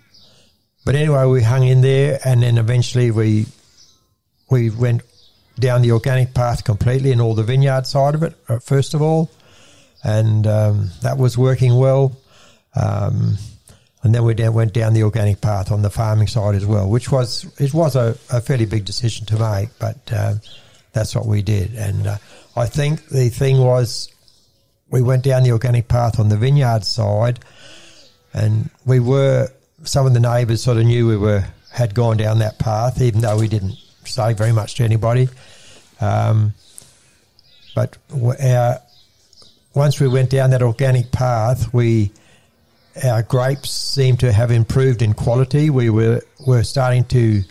but anyway, we hung in there, and then eventually we we went down the organic path completely and all the vineyard side of it, first of all, and um, that was working well. Um, and then we down, went down the organic path on the farming side as well, which was it was a, a fairly big decision to make, but uh, that's what we did. And uh, I think the thing was, we went down the organic path on the vineyard side, and we were some of the neighbours sort of knew we were had gone down that path, even though we didn't say very much to anybody. Um, but our, once we went down that organic path, we our grapes seemed to have improved in quality. We were were starting to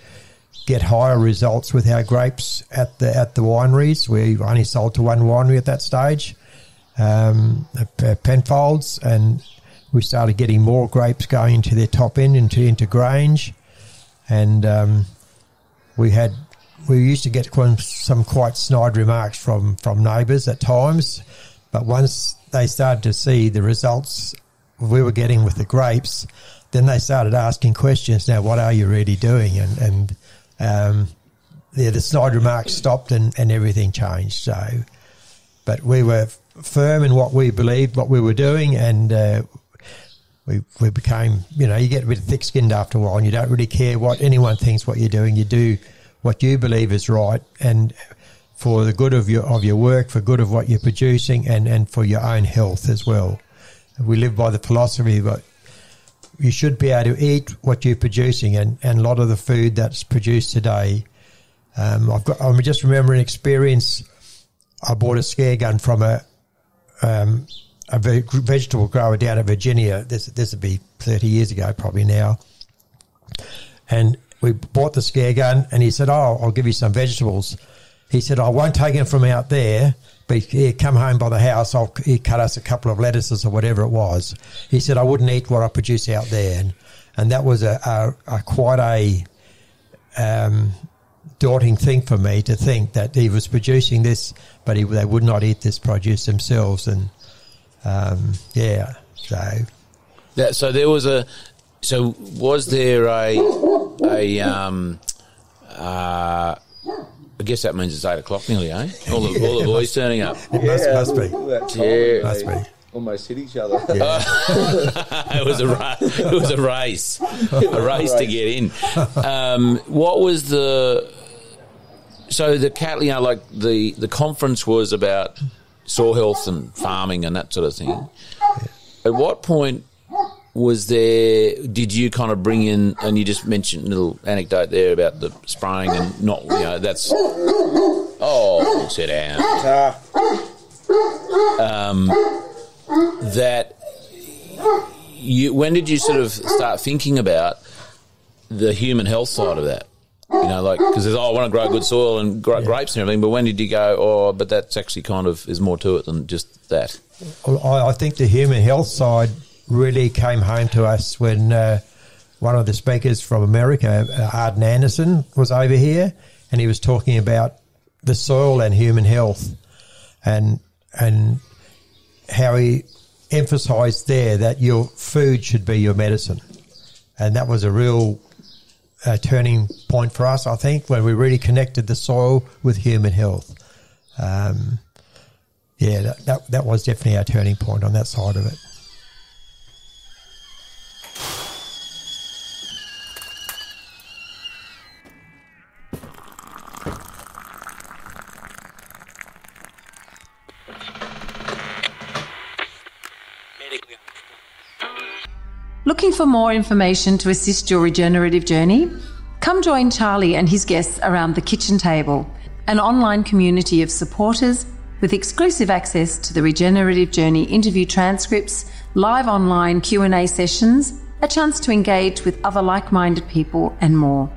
get higher results with our grapes at the at the wineries. We only sold to one winery at that stage, um, at Penfolds, and we started getting more grapes going into their top end, into into Grange, and um, we had we used to get some quite snide remarks from from neighbours at times, but once they started to see the results we were getting with the grapes, then they started asking questions, now what are you really doing? And, and um, yeah, the snide remarks stopped and, and everything changed. So, but we were firm in what we believed, what we were doing, and uh, we we became, you know, you get a bit thick-skinned after a while and you don't really care what anyone thinks what you're doing. You do what you believe is right, and for the good of your of your work, for good of what you're producing, and, and for your own health as well. We live by the philosophy, but you should be able to eat what you're producing, and, and a lot of the food that's produced today. Um, I've got, I'm just remembering an experience I bought a scare gun from a um, a vegetable grower down in Virginia. This this would be thirty years ago, probably now. And we bought the scare gun, and he said, "Oh, I'll give you some vegetables." He said, "I won't take them from out there, but he come home by the house. I'll he cut us a couple of lettuces or whatever it was." He said, "I wouldn't eat what I produce out there," and and that was a, a, a quite a um, daunting thing for me to think that he was producing this, but he, they would not eat this produce themselves. And um, yeah, so yeah, so there was a so was there a a um uh. I guess that means it's eight o'clock nearly, eh? All the, yeah, all the boys must, turning up. It must, yeah, must be. That yeah, must be. Almost hit each other. Yeah. it was a it was a race, a race to get in. Um, what was the so the cat? You know, like the the conference was about soil health and farming and that sort of thing. At what point was there, did you kind of bring in, and you just mentioned a little anecdote there about the spraying and not, you know, that's, oh, sit down. Um, that, you, when did you sort of start thinking about the human health side of that? You know, like, because there's, oh, I want to grow good soil and grow yeah. grapes and everything, but when did you go, oh, but that's actually kind of, there's more to it than just that? I, I think the human health side really came home to us when uh, one of the speakers from America, Arden Anderson, was over here, and he was talking about the soil and human health, and and how he emphasised there that your food should be your medicine, and that was a real uh, turning point for us, I think, when we really connected the soil with human health. Um, yeah, that, that that was definitely our turning point on that side of it. Looking for more information to assist your regenerative journey? Come join Charlie and his guests around the kitchen table, an online community of supporters with exclusive access to the Regenerative Journey interview transcripts, live online Q and A sessions, a chance to engage with other like-minded people and more.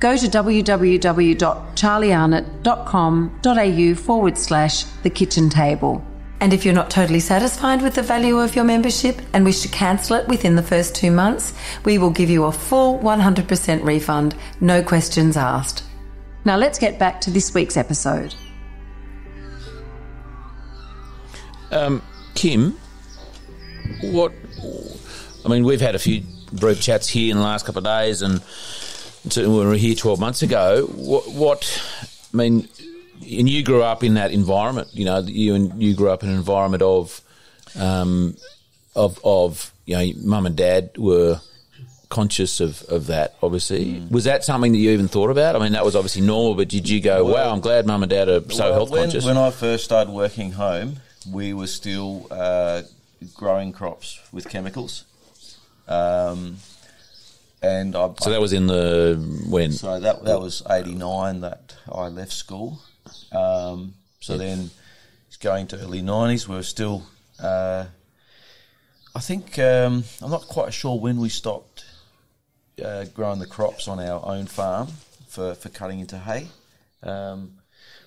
Go to www.charliearnott.com.au forward slash the kitchen table. And if you're not totally satisfied with the value of your membership and wish to cancel it within the first two months, we will give you a full one hundred percent refund, no questions asked. Now let's get back to this week's episode. Um, Kym, what... I mean, we've had a few brief chats here in the last couple of days, and certainly when we were here twelve months ago, what... what I mean... And you grew up in that environment, you know. You and you grew up in an environment of, um, of of you know, mum and dad were conscious of, of that. Obviously, mm. was that something that you even thought about? I mean, that was obviously normal, but did you go, well, "Wow, I'm glad mum and dad are so well, health when, conscious"? When I first started working home, we were still uh, growing crops with chemicals, um, and I, so that was in the when. So that that was eighty-nine that I left school. Um, so yep. then going to early nineties, we were still, uh, I think, um, I'm not quite sure when we stopped uh, growing the crops on our own farm for, for cutting into hay. Um,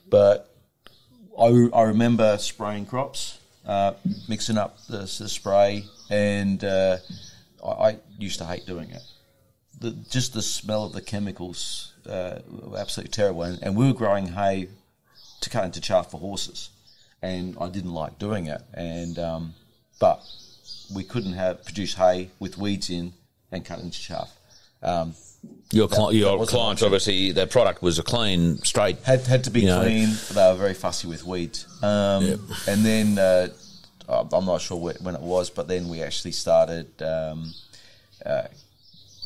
but I, I remember spraying crops, uh, mixing up the, the spray, and uh, I, I used to hate doing it. The, just the smell of the chemicals uh, were absolutely terrible. And, and we were growing hay to cut into chaff for horses, and I didn't like doing it, and um, but we couldn't have produce hay with weeds in and cut into chaff. Um, your that, cli your clients, obviously, their product was a clean, straight... Had, had to be clean, know. But they were very fussy with weeds. Um, yep. And then, uh, I'm not sure where, when it was, but then we actually started um, uh,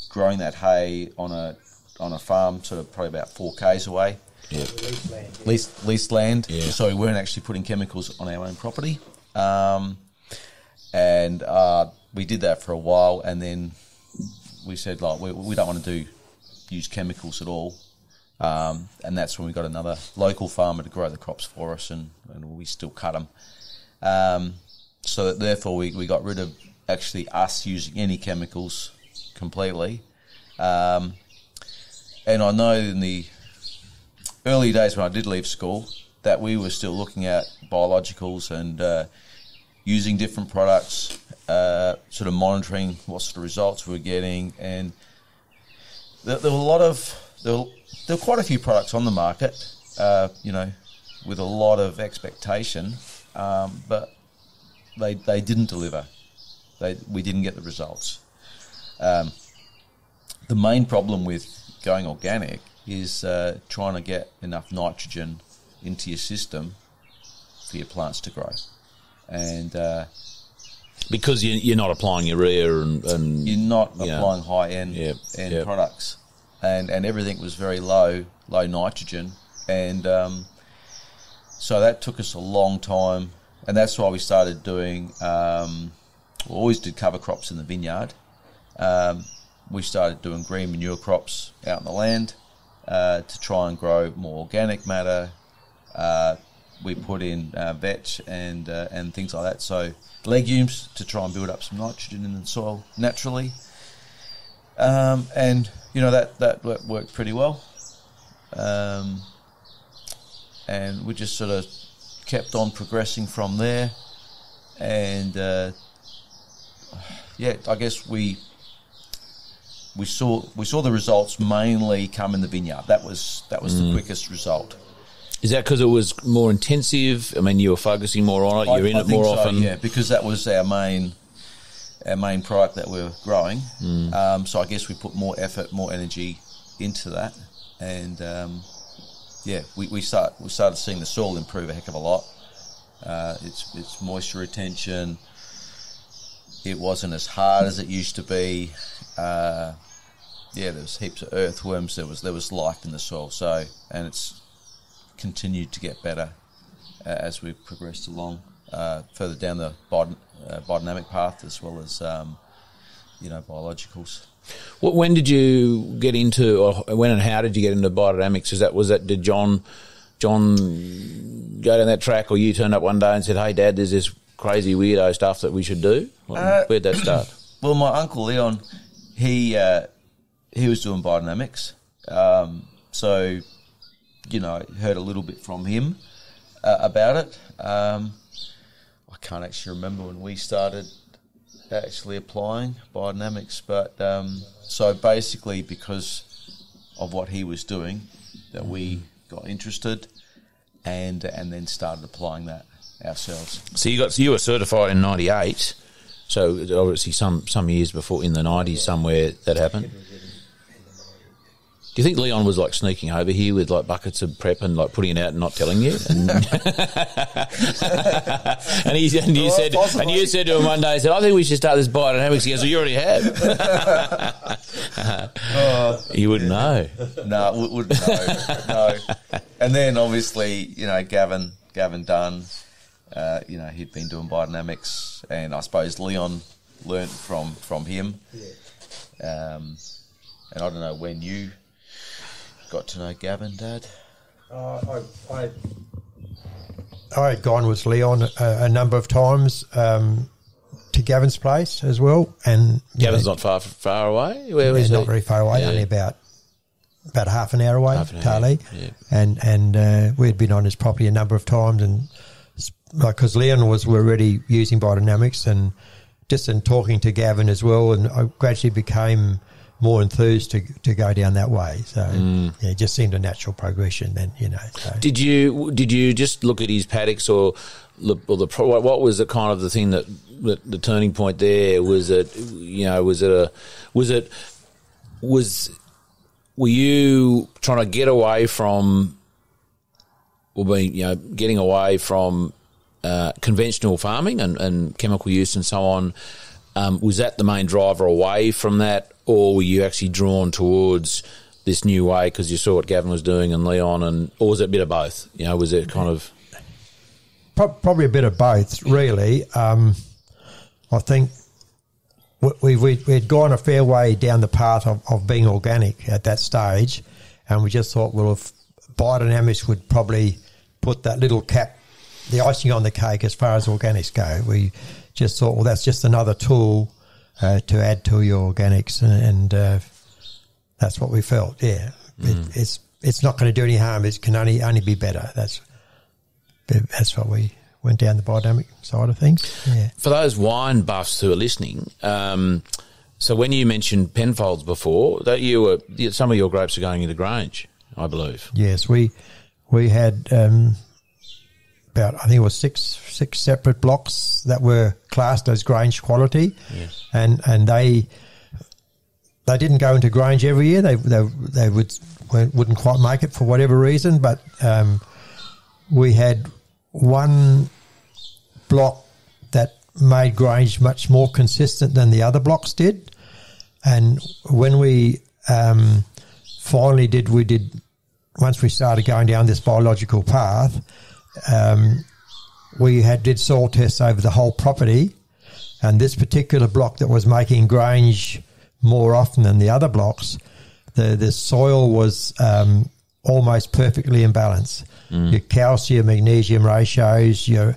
growing that hay on a, on a farm, sort of probably about four k's away. Yeah. Leased land, yeah. Leased, leased land. Yeah. So we weren't actually putting chemicals on our own property, um, and uh, we did that for a while, and then we said, like, we, we don't want to do use chemicals at all. Um, and that's when we got another local farmer to grow the crops for us, and, and we still cut them. Um, so that therefore we, we got rid of actually us using any chemicals completely. Um, and I know in the early days when I did leave school that we were still looking at biologicals and uh, using different products, uh, sort of monitoring what sort of results we were getting. And there, there were a lot of... There were, there were quite a few products on the market, uh, you know, with a lot of expectation, um, but they they didn't deliver. They we didn't get the results. Um, the main problem with going organic is uh, trying to get enough nitrogen into your system for your plants to grow, and uh, because you, you're not applying urea and, and you're not you applying know, high end yep, end yep. products. And, and everything was very low, low nitrogen. And um, so that took us a long time. And that's why we started doing, um, we always did cover crops in the vineyard. Um, we started doing green manure crops out in the land uh, to try and grow more organic matter. Uh, we put in uh, vetch and, uh, and things like that. So legumes to try and build up some nitrogen in the soil naturally. Um, and, you know, that, that worked pretty well. Um, and we just sort of kept on progressing from there. And, uh, yeah, I guess we we saw we saw the results mainly come in the vineyard. That was, that was mm. the quickest result. Is that because it was more intensive? I mean, you were focusing more on it. You're I, in I it more so, often. Yeah, because that was our main... our main product that we're growing. Mm. Um, so I guess we put more effort, more energy into that. And, um, yeah, we, we, start, we started seeing the soil improve a heck of a lot. Uh, it's, it's moisture retention. It wasn't as hard as it used to be. Uh, yeah, there was heaps of earthworms. There was, there was life in the soil. So, and it's continued to get better uh, as we've progressed along. Uh, further down the biodynamic uh, biodynamic path, as well as um, you know, biologicals. What, when did you get into, or when and how did you get into biodynamics? Is that was that did John John go down that track, or you turned up one day and said, "Hey, Dad, there's this crazy weirdo stuff that we should do"? Uh, Where'd that start? Well, my uncle Leon, he uh, he was doing biodynamics, um, so you know, heard a little bit from him uh, about it. Um, I can't actually remember when we started actually applying biodynamics, but um, so basically because of what he was doing that we got interested and and then started applying that ourselves. So you got so you were certified in ninety-eight, so obviously some, some years before, in the nineties somewhere that happened. Do you think Leon was like sneaking over here with like buckets of prep and like putting it out and not telling you? And, and, he, and you well, said, possibly. and you said to him one day, he said, "I think we should start this biodynamics." He goes, "Well, you already have." uh, you wouldn't know. No, we wouldn't know. No. And then obviously, you know, Gavin, Gavin Dunn, uh, you know, he'd been doing biodynamics, and I suppose Leon learnt from from him. Yeah. Um, and I don't know when you got to know Gavin, Dad? Uh, I, I, I had gone with Leon a, a number of times um, to Gavin's place as well. And Gavin's they, not far far away. Where is not he? Very far away, yeah. Only about about half an hour away, Tarlee. Yeah. And and uh, we'd been on his property a number of times, and because like, Leon was already using biodynamics, and just in talking to Gavin as well, and I gradually became more enthused to to go down that way, so mm. yeah, it just seemed a natural progression. Then you know, so. did you did you just look at his paddocks, or the, or the what was the kind of the thing that, that the turning point there was? It you know was it a was it was were you trying to get away from or being you know getting away from uh, conventional farming and, and chemical use and so on? Um, was that the main driver away from that? Or were you actually drawn towards this new way because you saw what Gavin was doing and Leon, and or was it a bit of both? You know, was it kind of probably a bit of both, really? Um, I think we we we'd gone a fair way down the path of, of being organic at that stage, and we just thought, well, if biodynamics would probably put that little cap, the icing on the cake as far as organics go. We just thought, well, that's just another tool uh, to add to your organics, and, and uh, that's what we felt. Yeah, mm. it, it's it's not going to do any harm. It can only only be better. That's that's what we went down the biodynamic side of things. Yeah. For those wine buffs who are listening. Um, So when you mentioned Penfolds before, that you were some of your grapes are going into Grange, I believe. Yes, we we had um, about I think it was six six separate blocks that were classed as Grange quality. Yes, and and they they didn't go into Grange every year. They they they would wouldn't quite make it for whatever reason. But um, we had one block that made Grange much more consistent than the other blocks did, and when we um, finally did, we did once we started going down this biological path, um, we had did soil tests over the whole property, and this particular block that was making Grange more often than the other blocks, the the soil was um, almost perfectly in balance. Mm. Your calcium magnesium ratios, your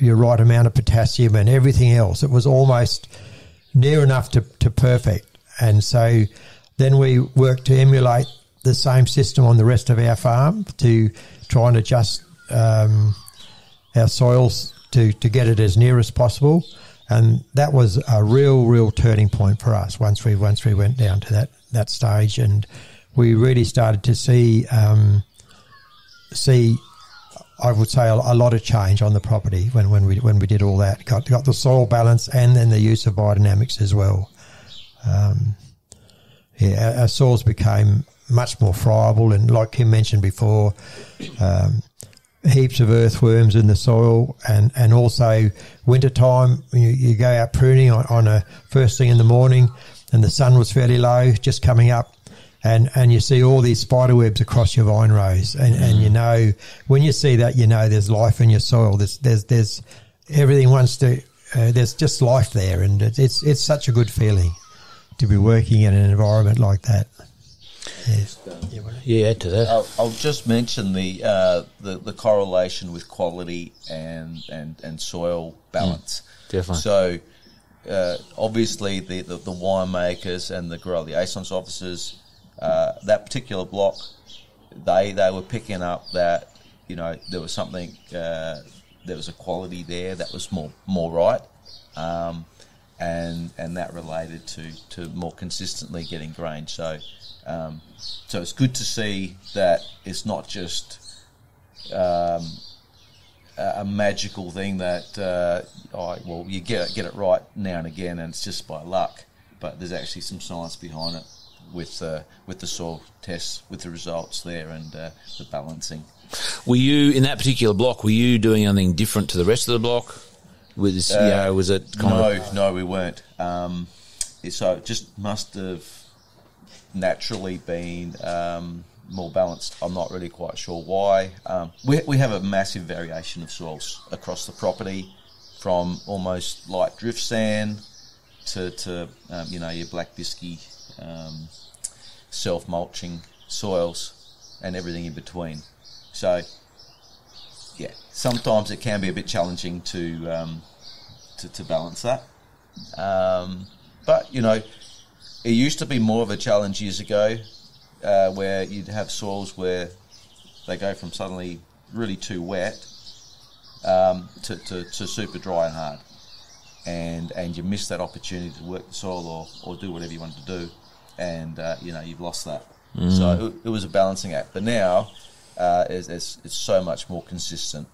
your right amount of potassium and everything else. It was almost near enough to, to perfect. And so then we worked to emulate the same system on the rest of our farm to try and adjust um, our soils to, to get it as near as possible. And that was a real, real turning point for us once we once we went down to that, that stage. And we really started to see um, see... I would say a, a lot of change on the property when, when we when we did all that. Got got the soil balance and then the use of biodynamics as well. Um, yeah, our, our soils became much more friable, and like Kym mentioned before, um, heaps of earthworms in the soil, and, and also wintertime, you, you go out pruning on, on a first thing in the morning, and the sun was fairly low, just coming up. And, and you see all these spider webs across your vine rows, and, mm. and you know when you see that, you know there's life in your soil. There's there's there's everything wants to. Uh, there's just life there, and it's, it's it's such a good feeling to be working in an environment like that. Yes. Yeah, add to that. I'll, I'll just mention the uh, the the correlation with quality and and, and soil balance. Mm, definitely. So uh, obviously the, the the winemakers and the grower, the A S O N S officers. Uh, that particular block, they they were picking up that, you know, there was something, uh, there was a quality there that was more more right, um, and and that related to, to more consistently getting grain. So, um, so it's good to see that it's not just um, a magical thing that uh, oh, well you get it, get it right now and again, and it's just by luck. But there's actually some science behind it. With uh, with the soil tests, with the results there, and uh, the balancing. Were you in that particular block? Were you doing anything different to the rest of the block? With this, uh, you know, was it kind no, of no, we weren't. Um, so it just must have naturally been um, more balanced. I'm not really quite sure why. Um, we we have a massive variation of soils across the property, from almost light drift sand to to um, you know your black bisky. Um, self-mulching soils and everything in between. So, yeah, sometimes it can be a bit challenging to um, to, to balance that. Um, but, you know, it used to be more of a challenge years ago uh, where you'd have soils where they go from suddenly really too wet um, to, to, to super dry and hard. And, and you miss that opportunity to work the soil or, or do whatever you want to do, and uh, you know you've lost that. Mm. So it, it was a balancing act, but now uh, it's, it's, it's so much more consistent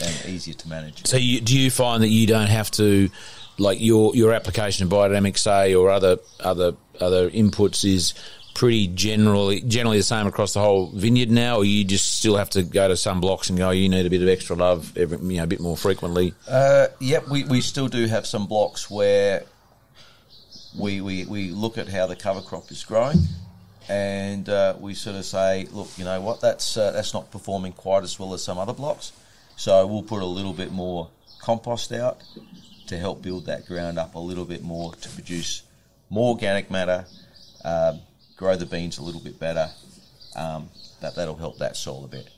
and easier to manage. So you, do you find that you don't have to, like your your application of biodynamics, say, or other other other inputs is pretty generally generally the same across the whole vineyard now, or you just still have to go to some blocks and go, oh, you need a bit of extra love, every, you know, a bit more frequently? Uh, yep, we, we still do have some blocks where we, we, we look at how the cover crop is growing, and uh, we sort of say, look, you know what, that's uh, that's not performing quite as well as some other blocks, so we'll put a little bit more compost out to help build that ground up a little bit more to produce more organic matter, um, grow the beans a little bit better, um, that that'll help that soil a bit,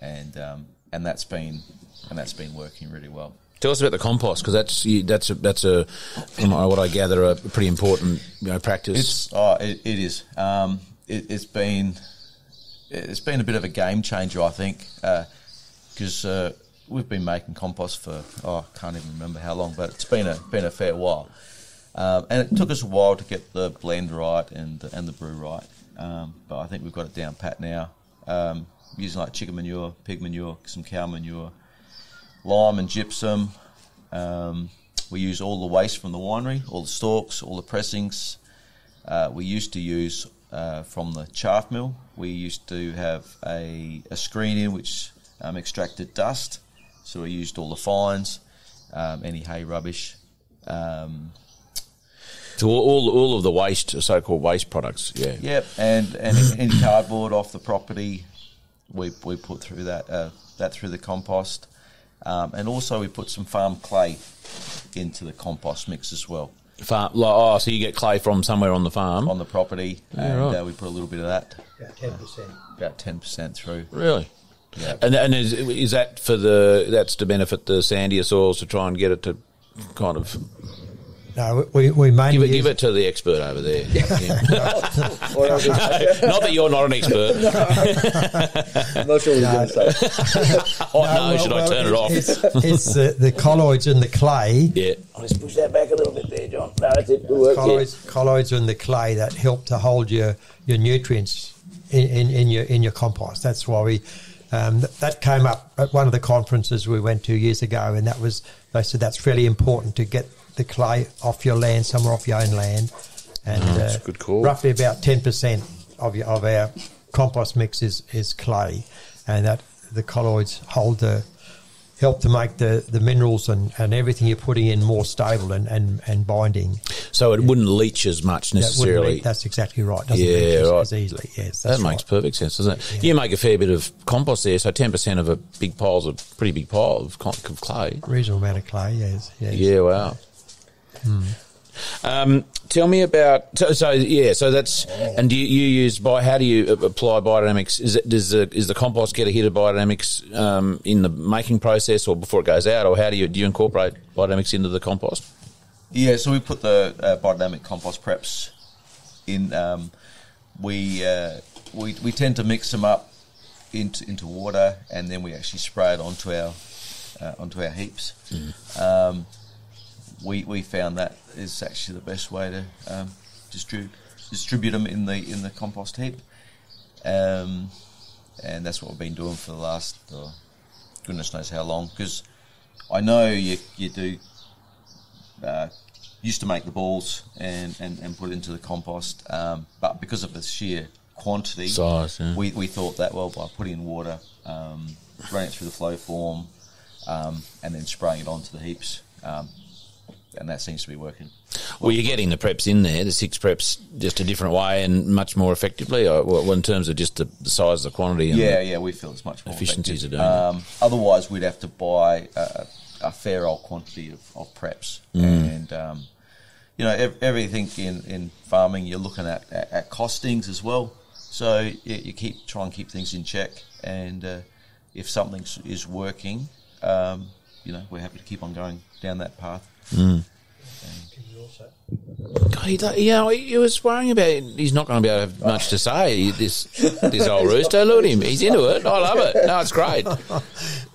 and um, and that's been and that's been working really well. Tell us about the compost, because that's you, that's a, that's a from what I gather a pretty important you know practice. It's, oh, it, it is. Um, it, it's been it's been a bit of a game changer, I think, because. Uh, uh, We've been making compost for oh, I can't even remember how long, but it's been a been a fair while, um, and it took us a while to get the blend right and the, and the brew right. Um, but I think we've got it down pat now, um, using like chicken manure, pig manure, some cow manure, lime and gypsum. Um, we use all the waste from the winery, all the stalks, all the pressings. Uh, we used to use uh, from the chaff mill. We used to have a, a screen in which um, extracted dust. So we used all the fines, um, any hay rubbish. Um, so all all of the waste, so-called waste products, yeah. Yep, and and any cardboard off the property, we we put through that uh, that through the compost, um, and also we put some farm clay into the compost mix as well. Farm, like, oh, so you get clay from somewhere on the farm, on the property, yeah, and right. uh, we put a little bit of that. About ten percent. About ten percent through. Really. Yeah. And and is, is that for the that's to benefit the sandier soils to try and get it to kind of no we we mainly give it, give it to the expert over there. Yeah. no, not that you're not an expert. No. I'm not sure what no. you're going to say. Oh no, no well, should well, I turn it, it off? It's, it's the, the colloids in the clay. Yeah, I'll just push that back a little bit there, John. No, it's it. Work colloids, yeah. colloids in the clay that help to hold your your nutrients in, in, in your in your compost. That's why we. Um, that, that came up at one of the conferences we went to years ago, and that was they said that's really important to get the clay off your land, somewhere off your own land, and oh, that's uh, a good call. Roughly about ten percent of your, of our compost mix is, is clay, and that the colloids hold the help to make the, the minerals and, and everything you're putting in more stable and, and, and binding. So it yeah. wouldn't leach as much necessarily. That that's exactly right. Doesn't yeah, leach right. as easily. Yes, that's that makes right. perfect sense, doesn't it? Yeah. You make a fair bit of compost there, so ten percent of a big pile is a pretty big pile of, of clay. A reasonable amount of clay. Yes. yes. Yeah. Wow. Hmm. Um, tell me about so, so yeah. So that's and do you, you use by how do you apply biodynamics? Is it does the is the compost get a hit of biodynamics um, in the making process or before it goes out, or how do you do you incorporate biodynamics into the compost? Yeah, so we put the uh, biodynamic compost preps in. Um, we, uh, we we tend to mix them up into into water, and then we actually spray it onto our uh, onto our heaps. Mm. Um, we we found that is actually the best way to um, distribute distribute them in the in the compost heap, um, and that's what we've been doing for the last oh, goodness knows how long. Because I know you you do. Uh, used to make the balls and, and, and put it into the compost, um, but because of the sheer quantity, size, yeah. we, we thought that, well, by putting in water, um, running it through the flow form, um, and then spraying it onto the heaps, um, and that seems to be working. Well, well, you're getting the preps in there, the six preps, just a different way and much more effectively, or, well, in terms of just the, the size, the quantity. And yeah, the yeah, we feel it's much more efficiencies effective. Are doing um, otherwise, we'd have to buy... Uh, a fair old quantity of, of preps mm. and um, you know ev- everything in, in farming you're looking at, at, at costings as well, so you, you keep try and keep things in check, and uh, if something is working um, you know we're happy to keep on going down that path. Mm. God, he, you know, he was worrying about it. He's not going to be able to have much to say. This this old rooster, look at him. He's into it. I love it. No, it's great. No,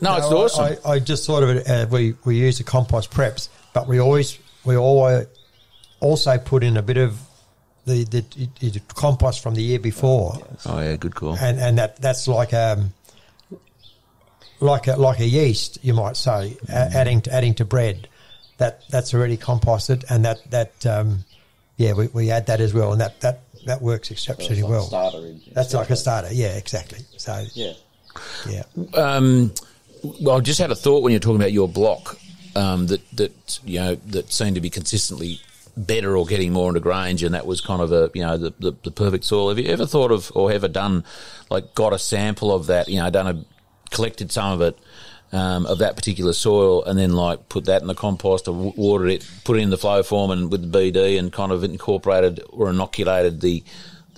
no it's awesome. I, I just thought of it. Uh, we we use the compost preps, but we always we always also put in a bit of the the, the, the compost from the year before. Oh yeah, good call. And and that that's like um like a, like a yeast, you might say, mm. uh, adding to, adding to bread. That that's already composted, and that that um, yeah, we, we add that as well, and that that, that works exceptionally well. That's like well. a starter. That's like a starter, yeah, exactly. So yeah, yeah. Um, well, I just had a thought when you're talking about your block um, that that you know that seemed to be consistently better or getting more into Grange, and that was kind of a you know the, the the perfect soil. Have you ever thought of or ever done like got a sample of that? You know, done a collected some of it. Um, of that particular soil, and then like put that in the compost or w- watered it, put it in the flow form and with the B D, and kind of incorporated or inoculated the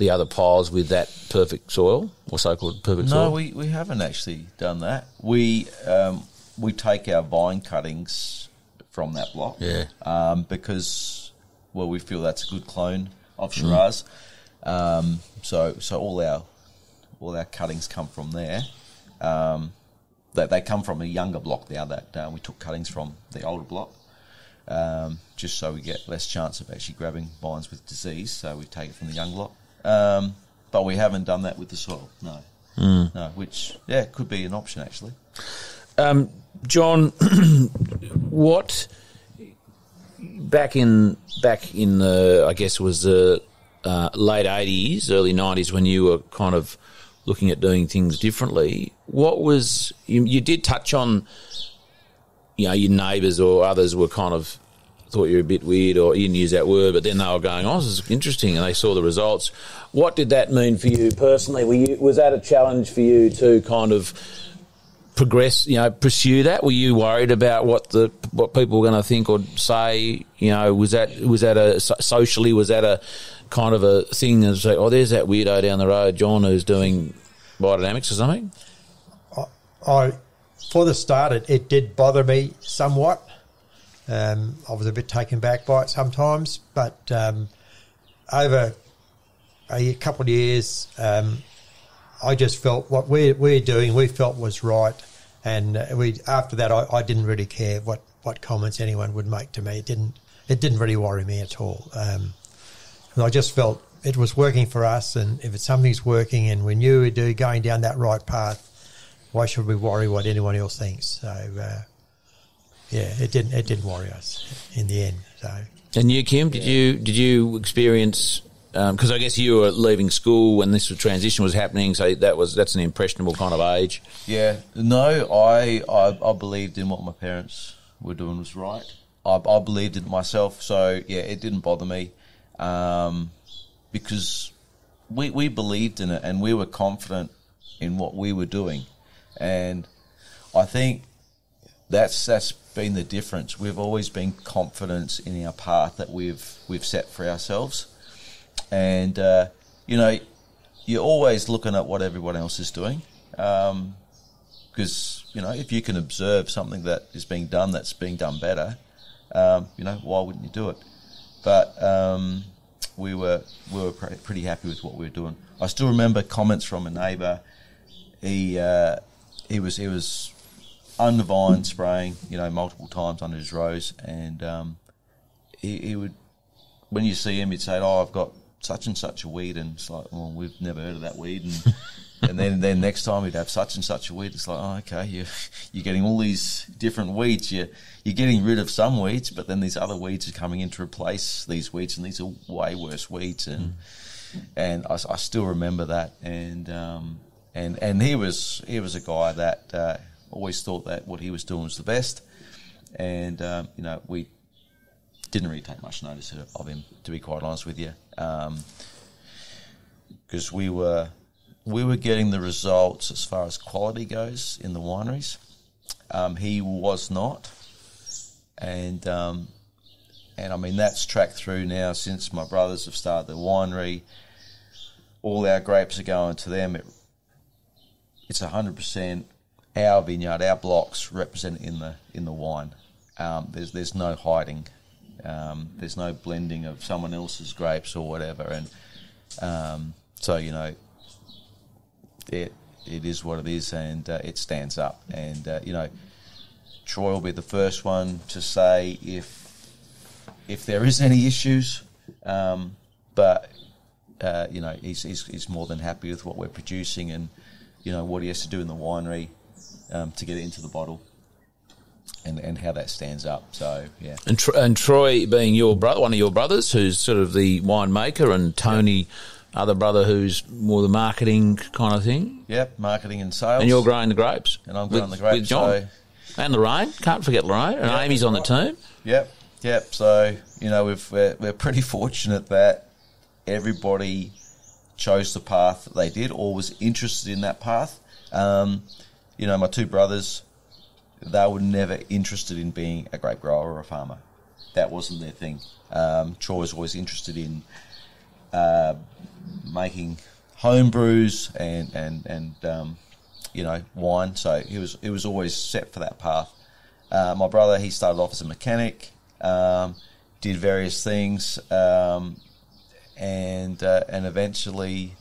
the other piles with that perfect soil or so-called perfect no, soil? No, we, we haven't actually done that. We um, we take our vine cuttings from that block yeah. um, because, well, we feel that's a good clone of Shiraz. Mm. Um, so so all our all our cuttings come from there. Um, they, they come from a younger block now that uh, we took cuttings from the older block. Um, just so we get less chance of actually grabbing vines with disease, so we take it from the young block. Um, but we haven't done that with the soil, no. Mm. No, which, yeah, could be an option, actually. Um, John, what, back in, back in the, I guess it was the uh, late eighties, early nineties, when you were kind of looking at doing things differently, what was, you, you did touch on, you know, your neighbours or others were kind of thought you were a bit weird, or you didn't use that word, but then they were going, oh, this is interesting, and they saw the results. What did that mean for you personally? Were you, was that a challenge for you to kind of progress, you know, pursue that? Were you worried about what the what people were going to think or say? You know, was that was that a socially was that a kind of a thing and say, oh, there's that weirdo down the road, John, who's doing biodynamics or something? I. I For the start, it, it did bother me somewhat. Um, I was a bit taken back by it sometimes, but um, over a couple of years, um, I just felt what we're, we're doing, we felt was right, and we after that, I, I didn't really care what, what comments anyone would make to me. It didn't it didn't really worry me at all. Um, and I just felt it was working for us, and if it's something's working, and we knew we'd do going down that right path, why should we worry what anyone else thinks? So, uh, yeah, it didn't it didn't worry us in the end. So, and you, Kym, did yeah. you did you experience? Because um, I guess you were leaving school when this transition was happening, so that was that's an impressionable kind of age. Yeah, no, I I, I believed in what my parents were doing was right. I, I believed in it myself, so yeah, it didn't bother me um, because we we believed in it and we were confident in what we were doing. And I think that's that's been the difference. We've always been confident in our path that we've we've set for ourselves. And uh, you know, you're always looking at what everyone else is doing, um, because you know if you can observe something that is being done that's being done better, um, you know why wouldn't you do it? But um, we were we were pr- pretty happy with what we were doing. I still remember comments from a neighbour. He uh, He was he was under vine spraying, you know, multiple times under his rows, and um, he, he would when you see him, he'd say, "Oh, I've got such and such a weed," and it's like, "Well, we've never heard of that weed." And, and then, then next time he'd have such and such a weed. It's like, "Oh, okay, you you're getting all these different weeds. You you're getting rid of some weeds, but then these other weeds are coming in to replace these weeds, and these are way worse weeds." And mm. and I, I still remember that, and. Um, And and he was he was a guy that uh, always thought that what he was doing was the best, and um, you know we didn't really take much notice of him, to be quite honest with you, because um, we were we were getting the results as far as quality goes in the wineries. Um, he was not, and um, and I mean that's tracked through now since my brothers have started the winery. All our grapes are going to them. It, It's one hundred percent our vineyard, our blocks represented in the in the wine. Um, there's there's no hiding. Um, there's no blending of someone else's grapes or whatever. And um, so you know, it it is what it is, and uh, it stands up. And uh, you know, Troy will be the first one to say if if there is any issues, um, but uh, you know, he's, he's he's more than happy with what we're producing and. You know, what he has to do in the winery um, to get it into the bottle and, and how that stands up. So, yeah. And, Tr- and Troy being your brother, one of your brothers who's sort of the winemaker, and Tony, yep. other brother who's more the marketing kind of thing. Yep, marketing and sales. And you're growing the grapes. And I'm growing with, the grapes. With John. So. And Lorraine, can't forget Lorraine. And yep, Amy's on right. the team. Yep, yep. So, you know, we've, we're, we're pretty fortunate that everybody... chose the path that they did or was interested in that path. Um, you know, my two brothers, they were never interested in being a grape grower or a farmer. That wasn't their thing. Um, Troy was always interested in uh, making home brews and and and um, you know, wine. So he was he was always set for that path. Uh, my brother, he started off as a mechanic, um, did various things, um, and uh, and eventually,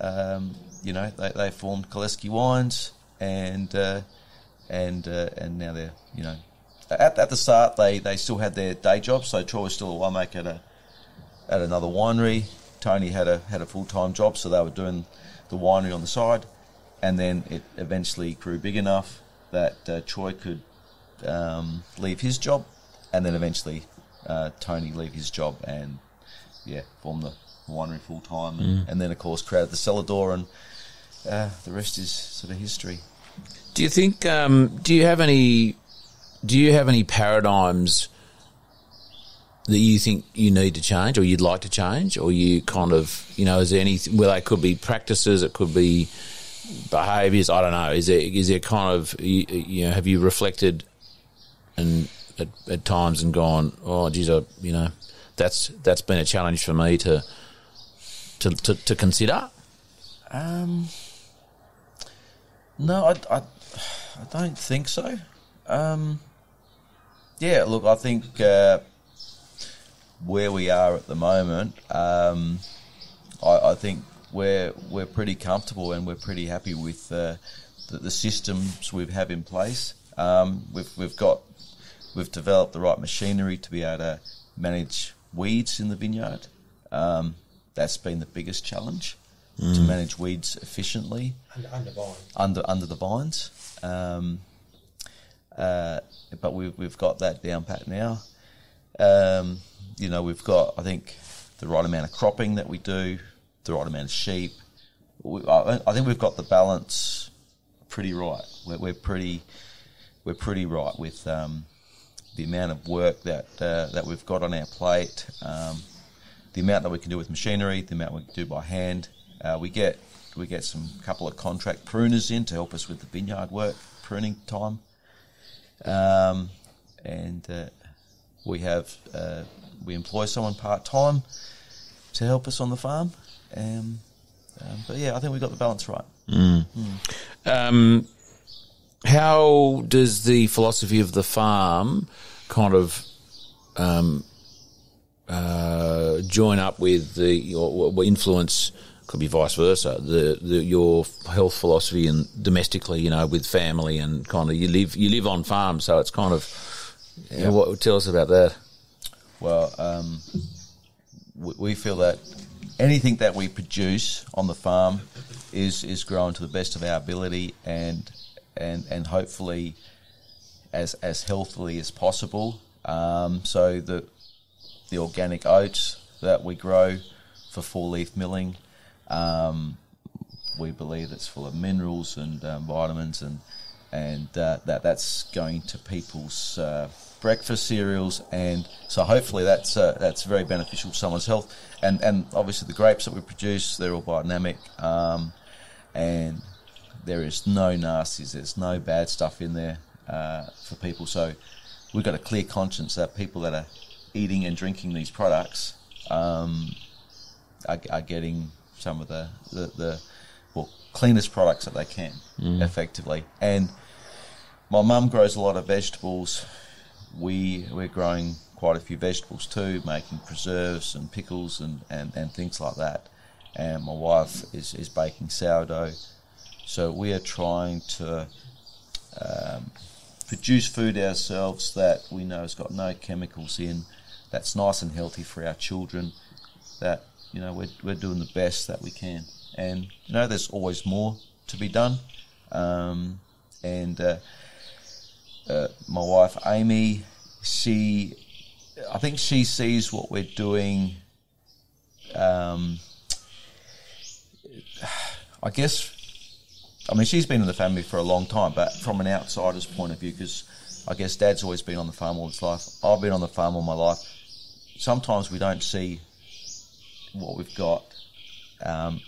um, you know, they, they formed Kalleske Wines, and uh, and uh, and now they're, you know, at at the start they, they still had their day jobs. So Troy was still a winemaker at a at another winery. Tony had a had a full time job, so they were doing the winery on the side, and then it eventually grew big enough that uh, Troy could um, leave his job, and then eventually uh, Tony leave his job and yeah, form the winery full time, and, mm. and then of course created the cellar door, and uh, the rest is sort of history. Do you think? Um, do you have any? Do you have any paradigms that you think you need to change, or you'd like to change, or you kind of, you know, is there any, well, it could be practices, it could be behaviours, I don't know, is there, is there kind of, you, you know, have you reflected and at, at times and gone, oh, geez, I, you know, that's that's been a challenge for me to to, to, to consider? Um, no, I, I, I don't think so. Um, yeah, look, I think... Uh, where we are at the moment, um, I, I think we're we're pretty comfortable and we're pretty happy with uh, the, the systems we have in place. Um, we've we've got we've developed the right machinery to be able to manage weeds in the vineyard. Um, that's been the biggest challenge, mm. to manage weeds efficiently under under vines. Under under the vines, um, uh, but we've we've got that down pat now. Um, You know, we've got, I think, the right amount of cropping that we do, the right amount of sheep. We, I, I think we've got the balance pretty right. We're, we're pretty, we're pretty right with um, the amount of work that uh, that we've got on our plate, um, the amount that we can do with machinery, the amount we can do by hand. Uh, we get we get some couple of contract pruners in to help us with the vineyard work, pruning time, um, and uh, we have. Uh, We employ someone part-time to help us on the farm. Um, um, but, yeah, I think we've got the balance right. Mm. Mm. Um, how does the philosophy of the farm kind of um, uh, join up with the or influence, could be vice versa, the, the your health philosophy and domestically, you know, with family and kind of you live you live on farm, so it's kind of yeah. you know, what, tell us about that. Well, um, we feel that anything that we produce on the farm is, is grown to the best of our ability and and and hopefully as as healthily as possible. Um, so the the organic oats that we grow for Four Leaf Milling, um, we believe it's full of minerals and um, vitamins and and uh, that that's going to people's uh, breakfast cereals, and so hopefully that's uh, that's very beneficial to someone's health, and and obviously the grapes that we produce, they're all biodynamic, um, and there is no nasties, there's no bad stuff in there uh, for people. So we've got a clear conscience that people that are eating and drinking these products um, are, are getting some of the, the the well cleanest products that they can, mm. effectively. And my mum grows a lot of vegetables. We, we're growing quite a few vegetables too, making preserves and pickles and, and, and things like that. And my wife is, is baking sourdough. So we are trying to um, produce food ourselves that we know has got no chemicals in, that's nice and healthy for our children, that, you know, we're, we're doing the best that we can. And, you know, there's always more to be done. Um, and... Uh, Uh, my wife Amy, she, I think she sees what we're doing. Um, I guess, I mean, she's been in the family for a long time, but from an outsider's point of view, because I guess Dad's always been on the farm all his life. I've been on the farm all my life. Sometimes we don't see what we've got. Um,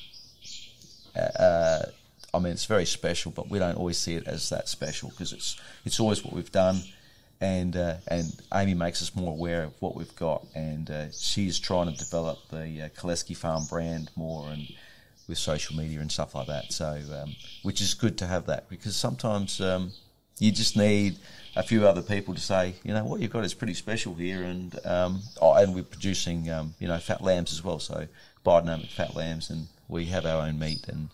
uh, I mean, it's very special, but we don't always see it as that special because it's it's always what we've done, and uh, and Amy makes us more aware of what we've got, and uh, she's trying to develop the uh, Kalleske Farm brand more, and with social media and stuff like that. So, um, which is good to have that, because sometimes um, you just need a few other people to say, you know, what you've got is pretty special here, and um, oh, and we're producing um, you know, fat lambs as well, so biodynamic fat lambs, and we have our own meat, and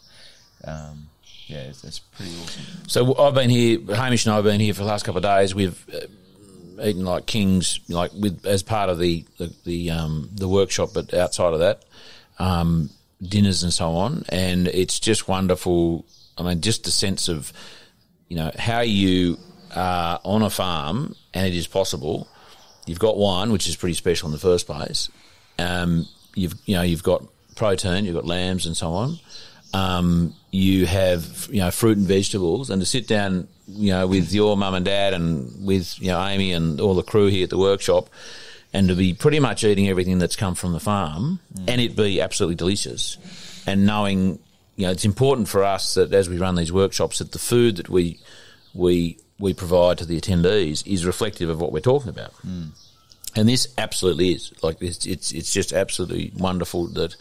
um, yeah, it's, it's pretty awesome. So I've been here, Hamish and I have been here for the last couple of days. We've uh, eaten like kings, like with as part of the the the, um, the workshop, but outside of that, um, dinners and so on, and it's just wonderful. I mean, just the sense of, you know, how you are on a farm, and it is possible. You've got wine, which is pretty special in the first place. Um, you've you know you've got protein, you've got lambs and so on. Um, you have you know fruit and vegetables, and to sit down you know with your mum and dad and with you know Amy and all the crew here at the workshop, and to be pretty much eating everything that's come from the farm, mm. and it be absolutely delicious. And knowing you know it's important for us that as we run these workshops, that the food that we we we provide to the attendees is reflective of what we're talking about. Mm. And this absolutely is. Like it's it's, it's just absolutely wonderful that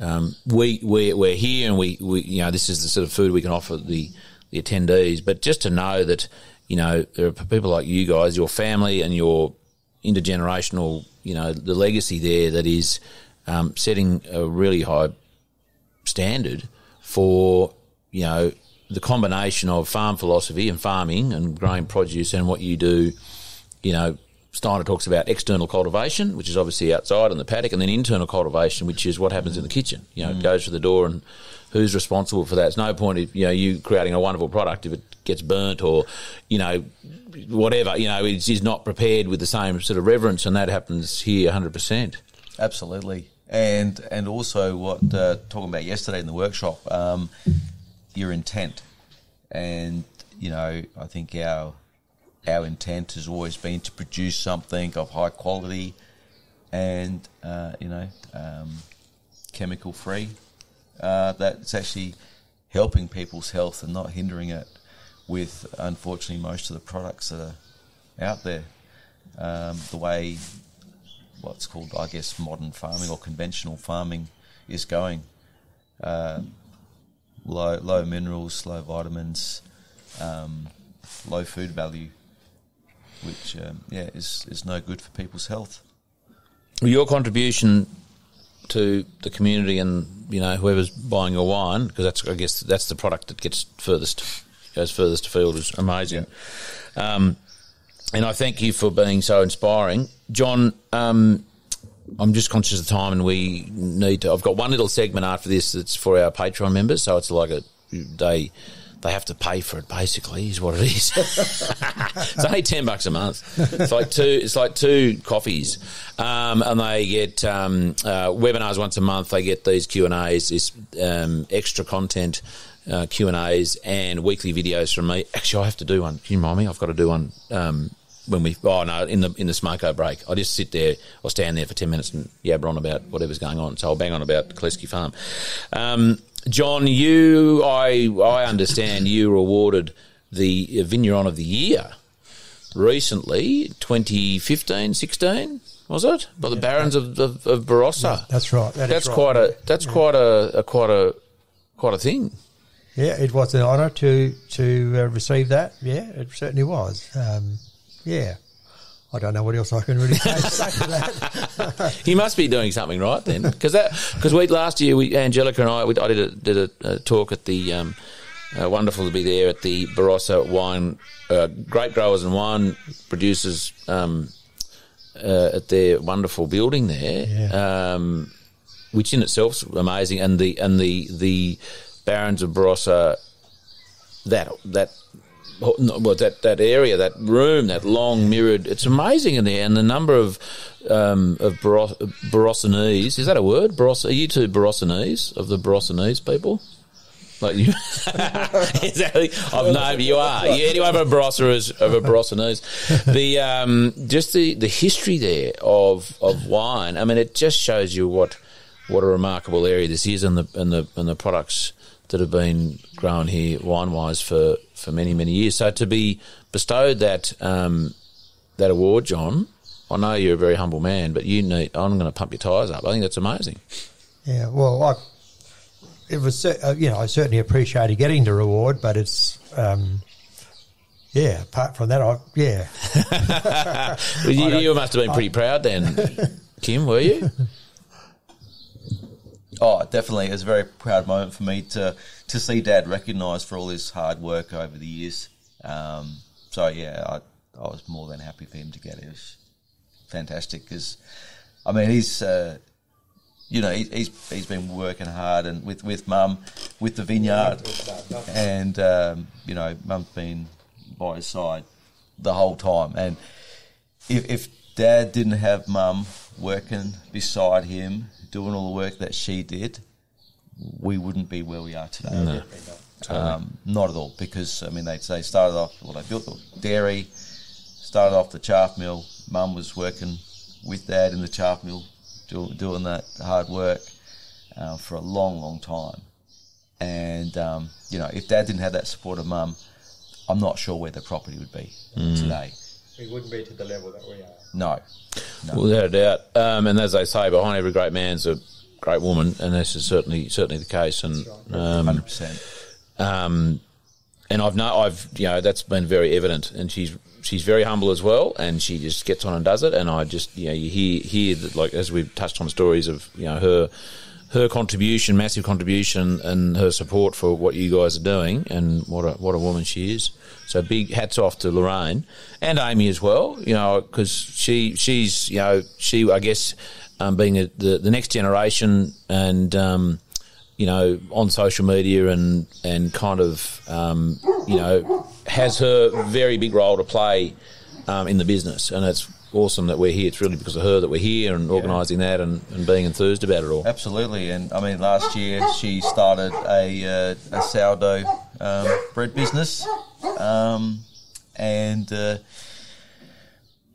um, we we we're here, and we, we you know this is the sort of food we can offer the the attendees. But just to know that you know there are people like you guys, your family, and your intergenerational you know the legacy there that is um, setting a really high standard for you know the combination of farm philosophy and farming and growing produce and what you do. You know, Steiner talks about external cultivation, which is obviously outside in the paddock, and then internal cultivation, which is what happens in the kitchen. You know, mm. it goes through the door, and who's responsible for that? It's no point if, you know, you creating a wonderful product if it gets burnt or, you know, whatever. You know, it's, it's not prepared with the same sort of reverence, and that happens here one hundred percent. Absolutely. And and also what uh, talking about yesterday in the workshop, um, your intent. And, you know, I think our... Our intent has always been to produce something of high quality, and uh, you know, um, chemical free. Uh, that's actually helping people's health and not hindering it. With unfortunately, most of the products that are out there, um, the way what's called, I guess, modern farming or conventional farming is going, uh, low low minerals, low vitamins, um, low food value. Which, um, yeah, is, is no good for people's health. Your contribution to the community and, you know, whoever's buying your wine, because that's, I guess, that's the product that gets furthest, goes furthest afield, is amazing. Yeah. Um, and I thank you for being so inspiring. John, um, I'm just conscious of time, and we need to – I've got one little segment after this that's for our Patreon members, so it's like a day – they have to pay for it, basically, is what it is. It's only ten bucks a month. It's like two. It's like two coffees, um, and they get um, uh, webinars once a month. They get these Q and A's, this um, extra content, uh, Q and A's, and weekly videos from me. Actually, I have to do one. Can you remind me? I've got to do one um, when we. Oh no, in the in the smoko break, I just sit there or stand there for ten minutes and yabber on about whatever's going on. So I'll bang on about Kalleske Farm. Um, John, you, I, I understand you were awarded the Vigneron of the Year recently, twenty fifteen, sixteen, was it? By the yeah, Barons of, of, of Barossa. Yeah, that's right. That that's right. quite a that's yeah. quite a, a quite a quite a thing. Yeah, it was an honour to to uh, receive that. Yeah, it certainly was. Um, yeah. I don't know what else I can really say to that. You must be doing something right then, because that because we last year we Angelica and I we, I did a did a, a talk at the um, uh, wonderful to be there at the Barossa Wine uh, Grape Growers and Wine Producers um, uh, at their wonderful building there, yeah. um, which in itself is amazing, and the and the the Barons of Barossa that that. Well, that, that area, that room, that long mirrored, it's amazing in there. And the number of um, of Baros- Barossanese, is that a word? Barossa, are you two Barossanese, of the Barossanese people? Like you? Exactly. I've known you are. You, anyone from Barossa is of a Barossanese. The, um, just the, the history there of, of wine, I mean, it just shows you what what a remarkable area this is, and the, and the, and the products that have been grown here wine-wise for, for many, many years. So to be bestowed that um, that award, John, I know you're a very humble man, but you need, I'm going to pump your tyres up. I think that's amazing. Yeah, well, I, it was, uh, you know, I certainly appreciated getting the reward, but it's, um, yeah, apart from that, I, yeah. Well, you, I you must have been pretty I, proud then, Kym, were you? Oh, definitely. It was a very proud moment for me to, to see Dad recognised for all his hard work over the years. Um, so, yeah, I, I was more than happy for him to get it. It was fantastic because, I mean, he's... Uh, You know, he's he's been working hard and with, with Mum, with the vineyard, and, um, you know, Mum's been by his side the whole time. And if, if Dad didn't have Mum working beside him, doing all the work that she did, we wouldn't be where we are today. No. Um, not at all, because, I mean, they they started off, well, they built the dairy, started off the chaff mill. Mum was working with Dad in the chaff mill, doing that hard work uh, for a long, long time. And, um, you know, if Dad didn't have that support of Mum, I'm not sure where the property would be mm. today. It wouldn't be to the level that we are. No. no. Without a doubt. Um, and as they say, behind every great man's a great woman, and this is certainly certainly the case. And right. um, one hundred percent. Um, and I've, no, I've, you know, that's been very evident, and she's... She's very humble as well, and she just gets on and does it. And I just, you know, you hear hear that, like as we've touched on stories of, you know, her her contribution, massive contribution, and her support for what you guys are doing, and what a what a woman she is. So big hats off to Lorraine and Amy as well, you know, because she she's you know she I guess um, being a, the the next generation and. Um, you know, on social media and, and kind of, um, you know, has her very big role to play um, in the business. And it's awesome that we're here. It's really because of her that we're here and yeah. organising that and, and being enthused about it all. Absolutely. And, I mean, last year she started a, uh, a sourdough um, bread business um, and... Uh,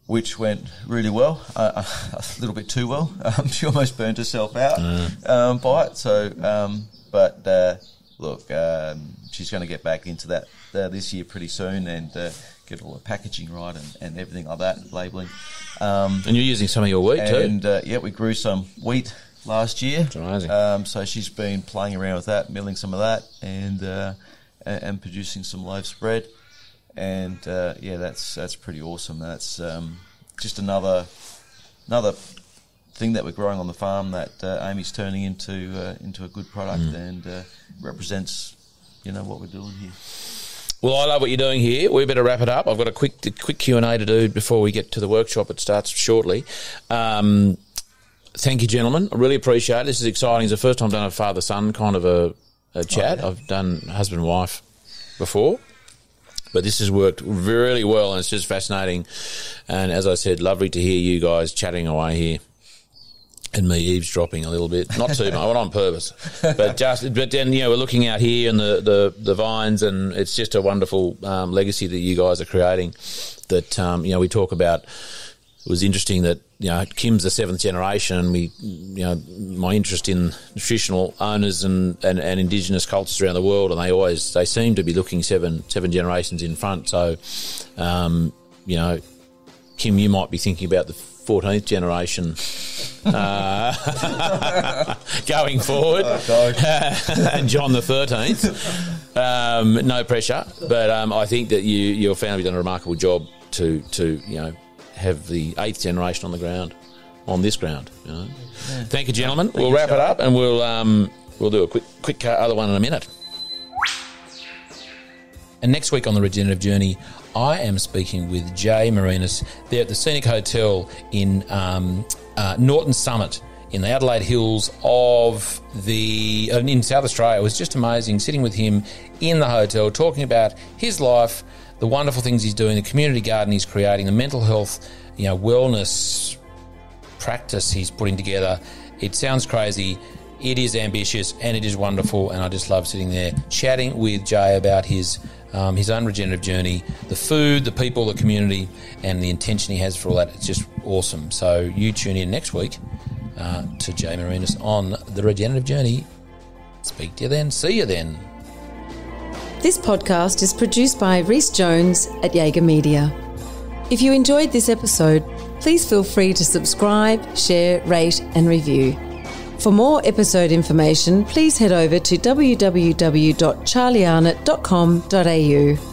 which went really well, uh, a little bit too well. Um, she almost burnt herself out mm. um, by it. So, um, but uh, look, um, she's going to get back into that uh, this year pretty soon and uh, get all the packaging right and, and everything like that, labelling. Um, and you're using some of your wheat and, too. And uh, yeah, we grew some wheat last year. That's amazing. Um, so she's been playing around with that, milling some of that, and uh, and producing some loaf bread. And uh, yeah, that's that's pretty awesome. That's um, just another another thing that we're growing on the farm that uh, Amy's turning into uh, into a good product mm. and uh, represents, you know, what we're doing here. Well, I love what you're doing here. We better wrap it up. I've got a quick quick Q and A to do before we get to the workshop. It starts shortly. Um, thank you, gentlemen. I really appreciate it. This is exciting. It's the first time I've done a father son kind of a, a chat. Oh, yeah. I've done husband wife before. But this has worked really well, and it's just fascinating. And as I said, lovely to hear you guys chatting away here and me eavesdropping a little bit. Not too much, not on purpose. But just, but then, you know, we're looking out here and the, the, the vines, and it's just a wonderful um, legacy that you guys are creating that, um, you know, we talk about. It was interesting that, you know, Kym's the seventh generation, and we, you know, my interest in traditional owners and, and, and indigenous cultures around the world, and they always, they seem to be looking seven seven generations in front. So, um, you know, Kym, you might be thinking about the fourteenth generation uh, going forward. Oh, and John the thirteenth. Um, no pressure, but um, I think that you your family done a remarkable job to to, you know, have the eighth generation on the ground, on this ground. You know? Yeah. Thank you, gentlemen. Thank we'll you wrap so it up, and we'll um, we'll do a quick quick other one in a minute. And next week on the Regenerative Journey, I am speaking with Jay Marinus. They're at the Scenic Hotel in um, uh, Norton Summit in the Adelaide Hills of the uh, in South Australia. It was just amazing sitting with him in the hotel, talking about his life. The wonderful things he's doing, the community garden he's creating, the mental health, you know, wellness practice he's putting together. It sounds crazy, it is ambitious, and it is wonderful. And I just love sitting there chatting with Jay about his um, his own regenerative journey, the food, the people, the community, and the intention he has for all that. It's just awesome. So you tune in next week uh, to Jay Marinus on the Regenerative Journey. Speak to you then. See you then. This podcast is produced by Rhys Jones at Jaeger Media. If you enjoyed this episode, please feel free to subscribe, share, rate and review. For more episode information, please head over to w w w dot charlie arnott dot com dot a u.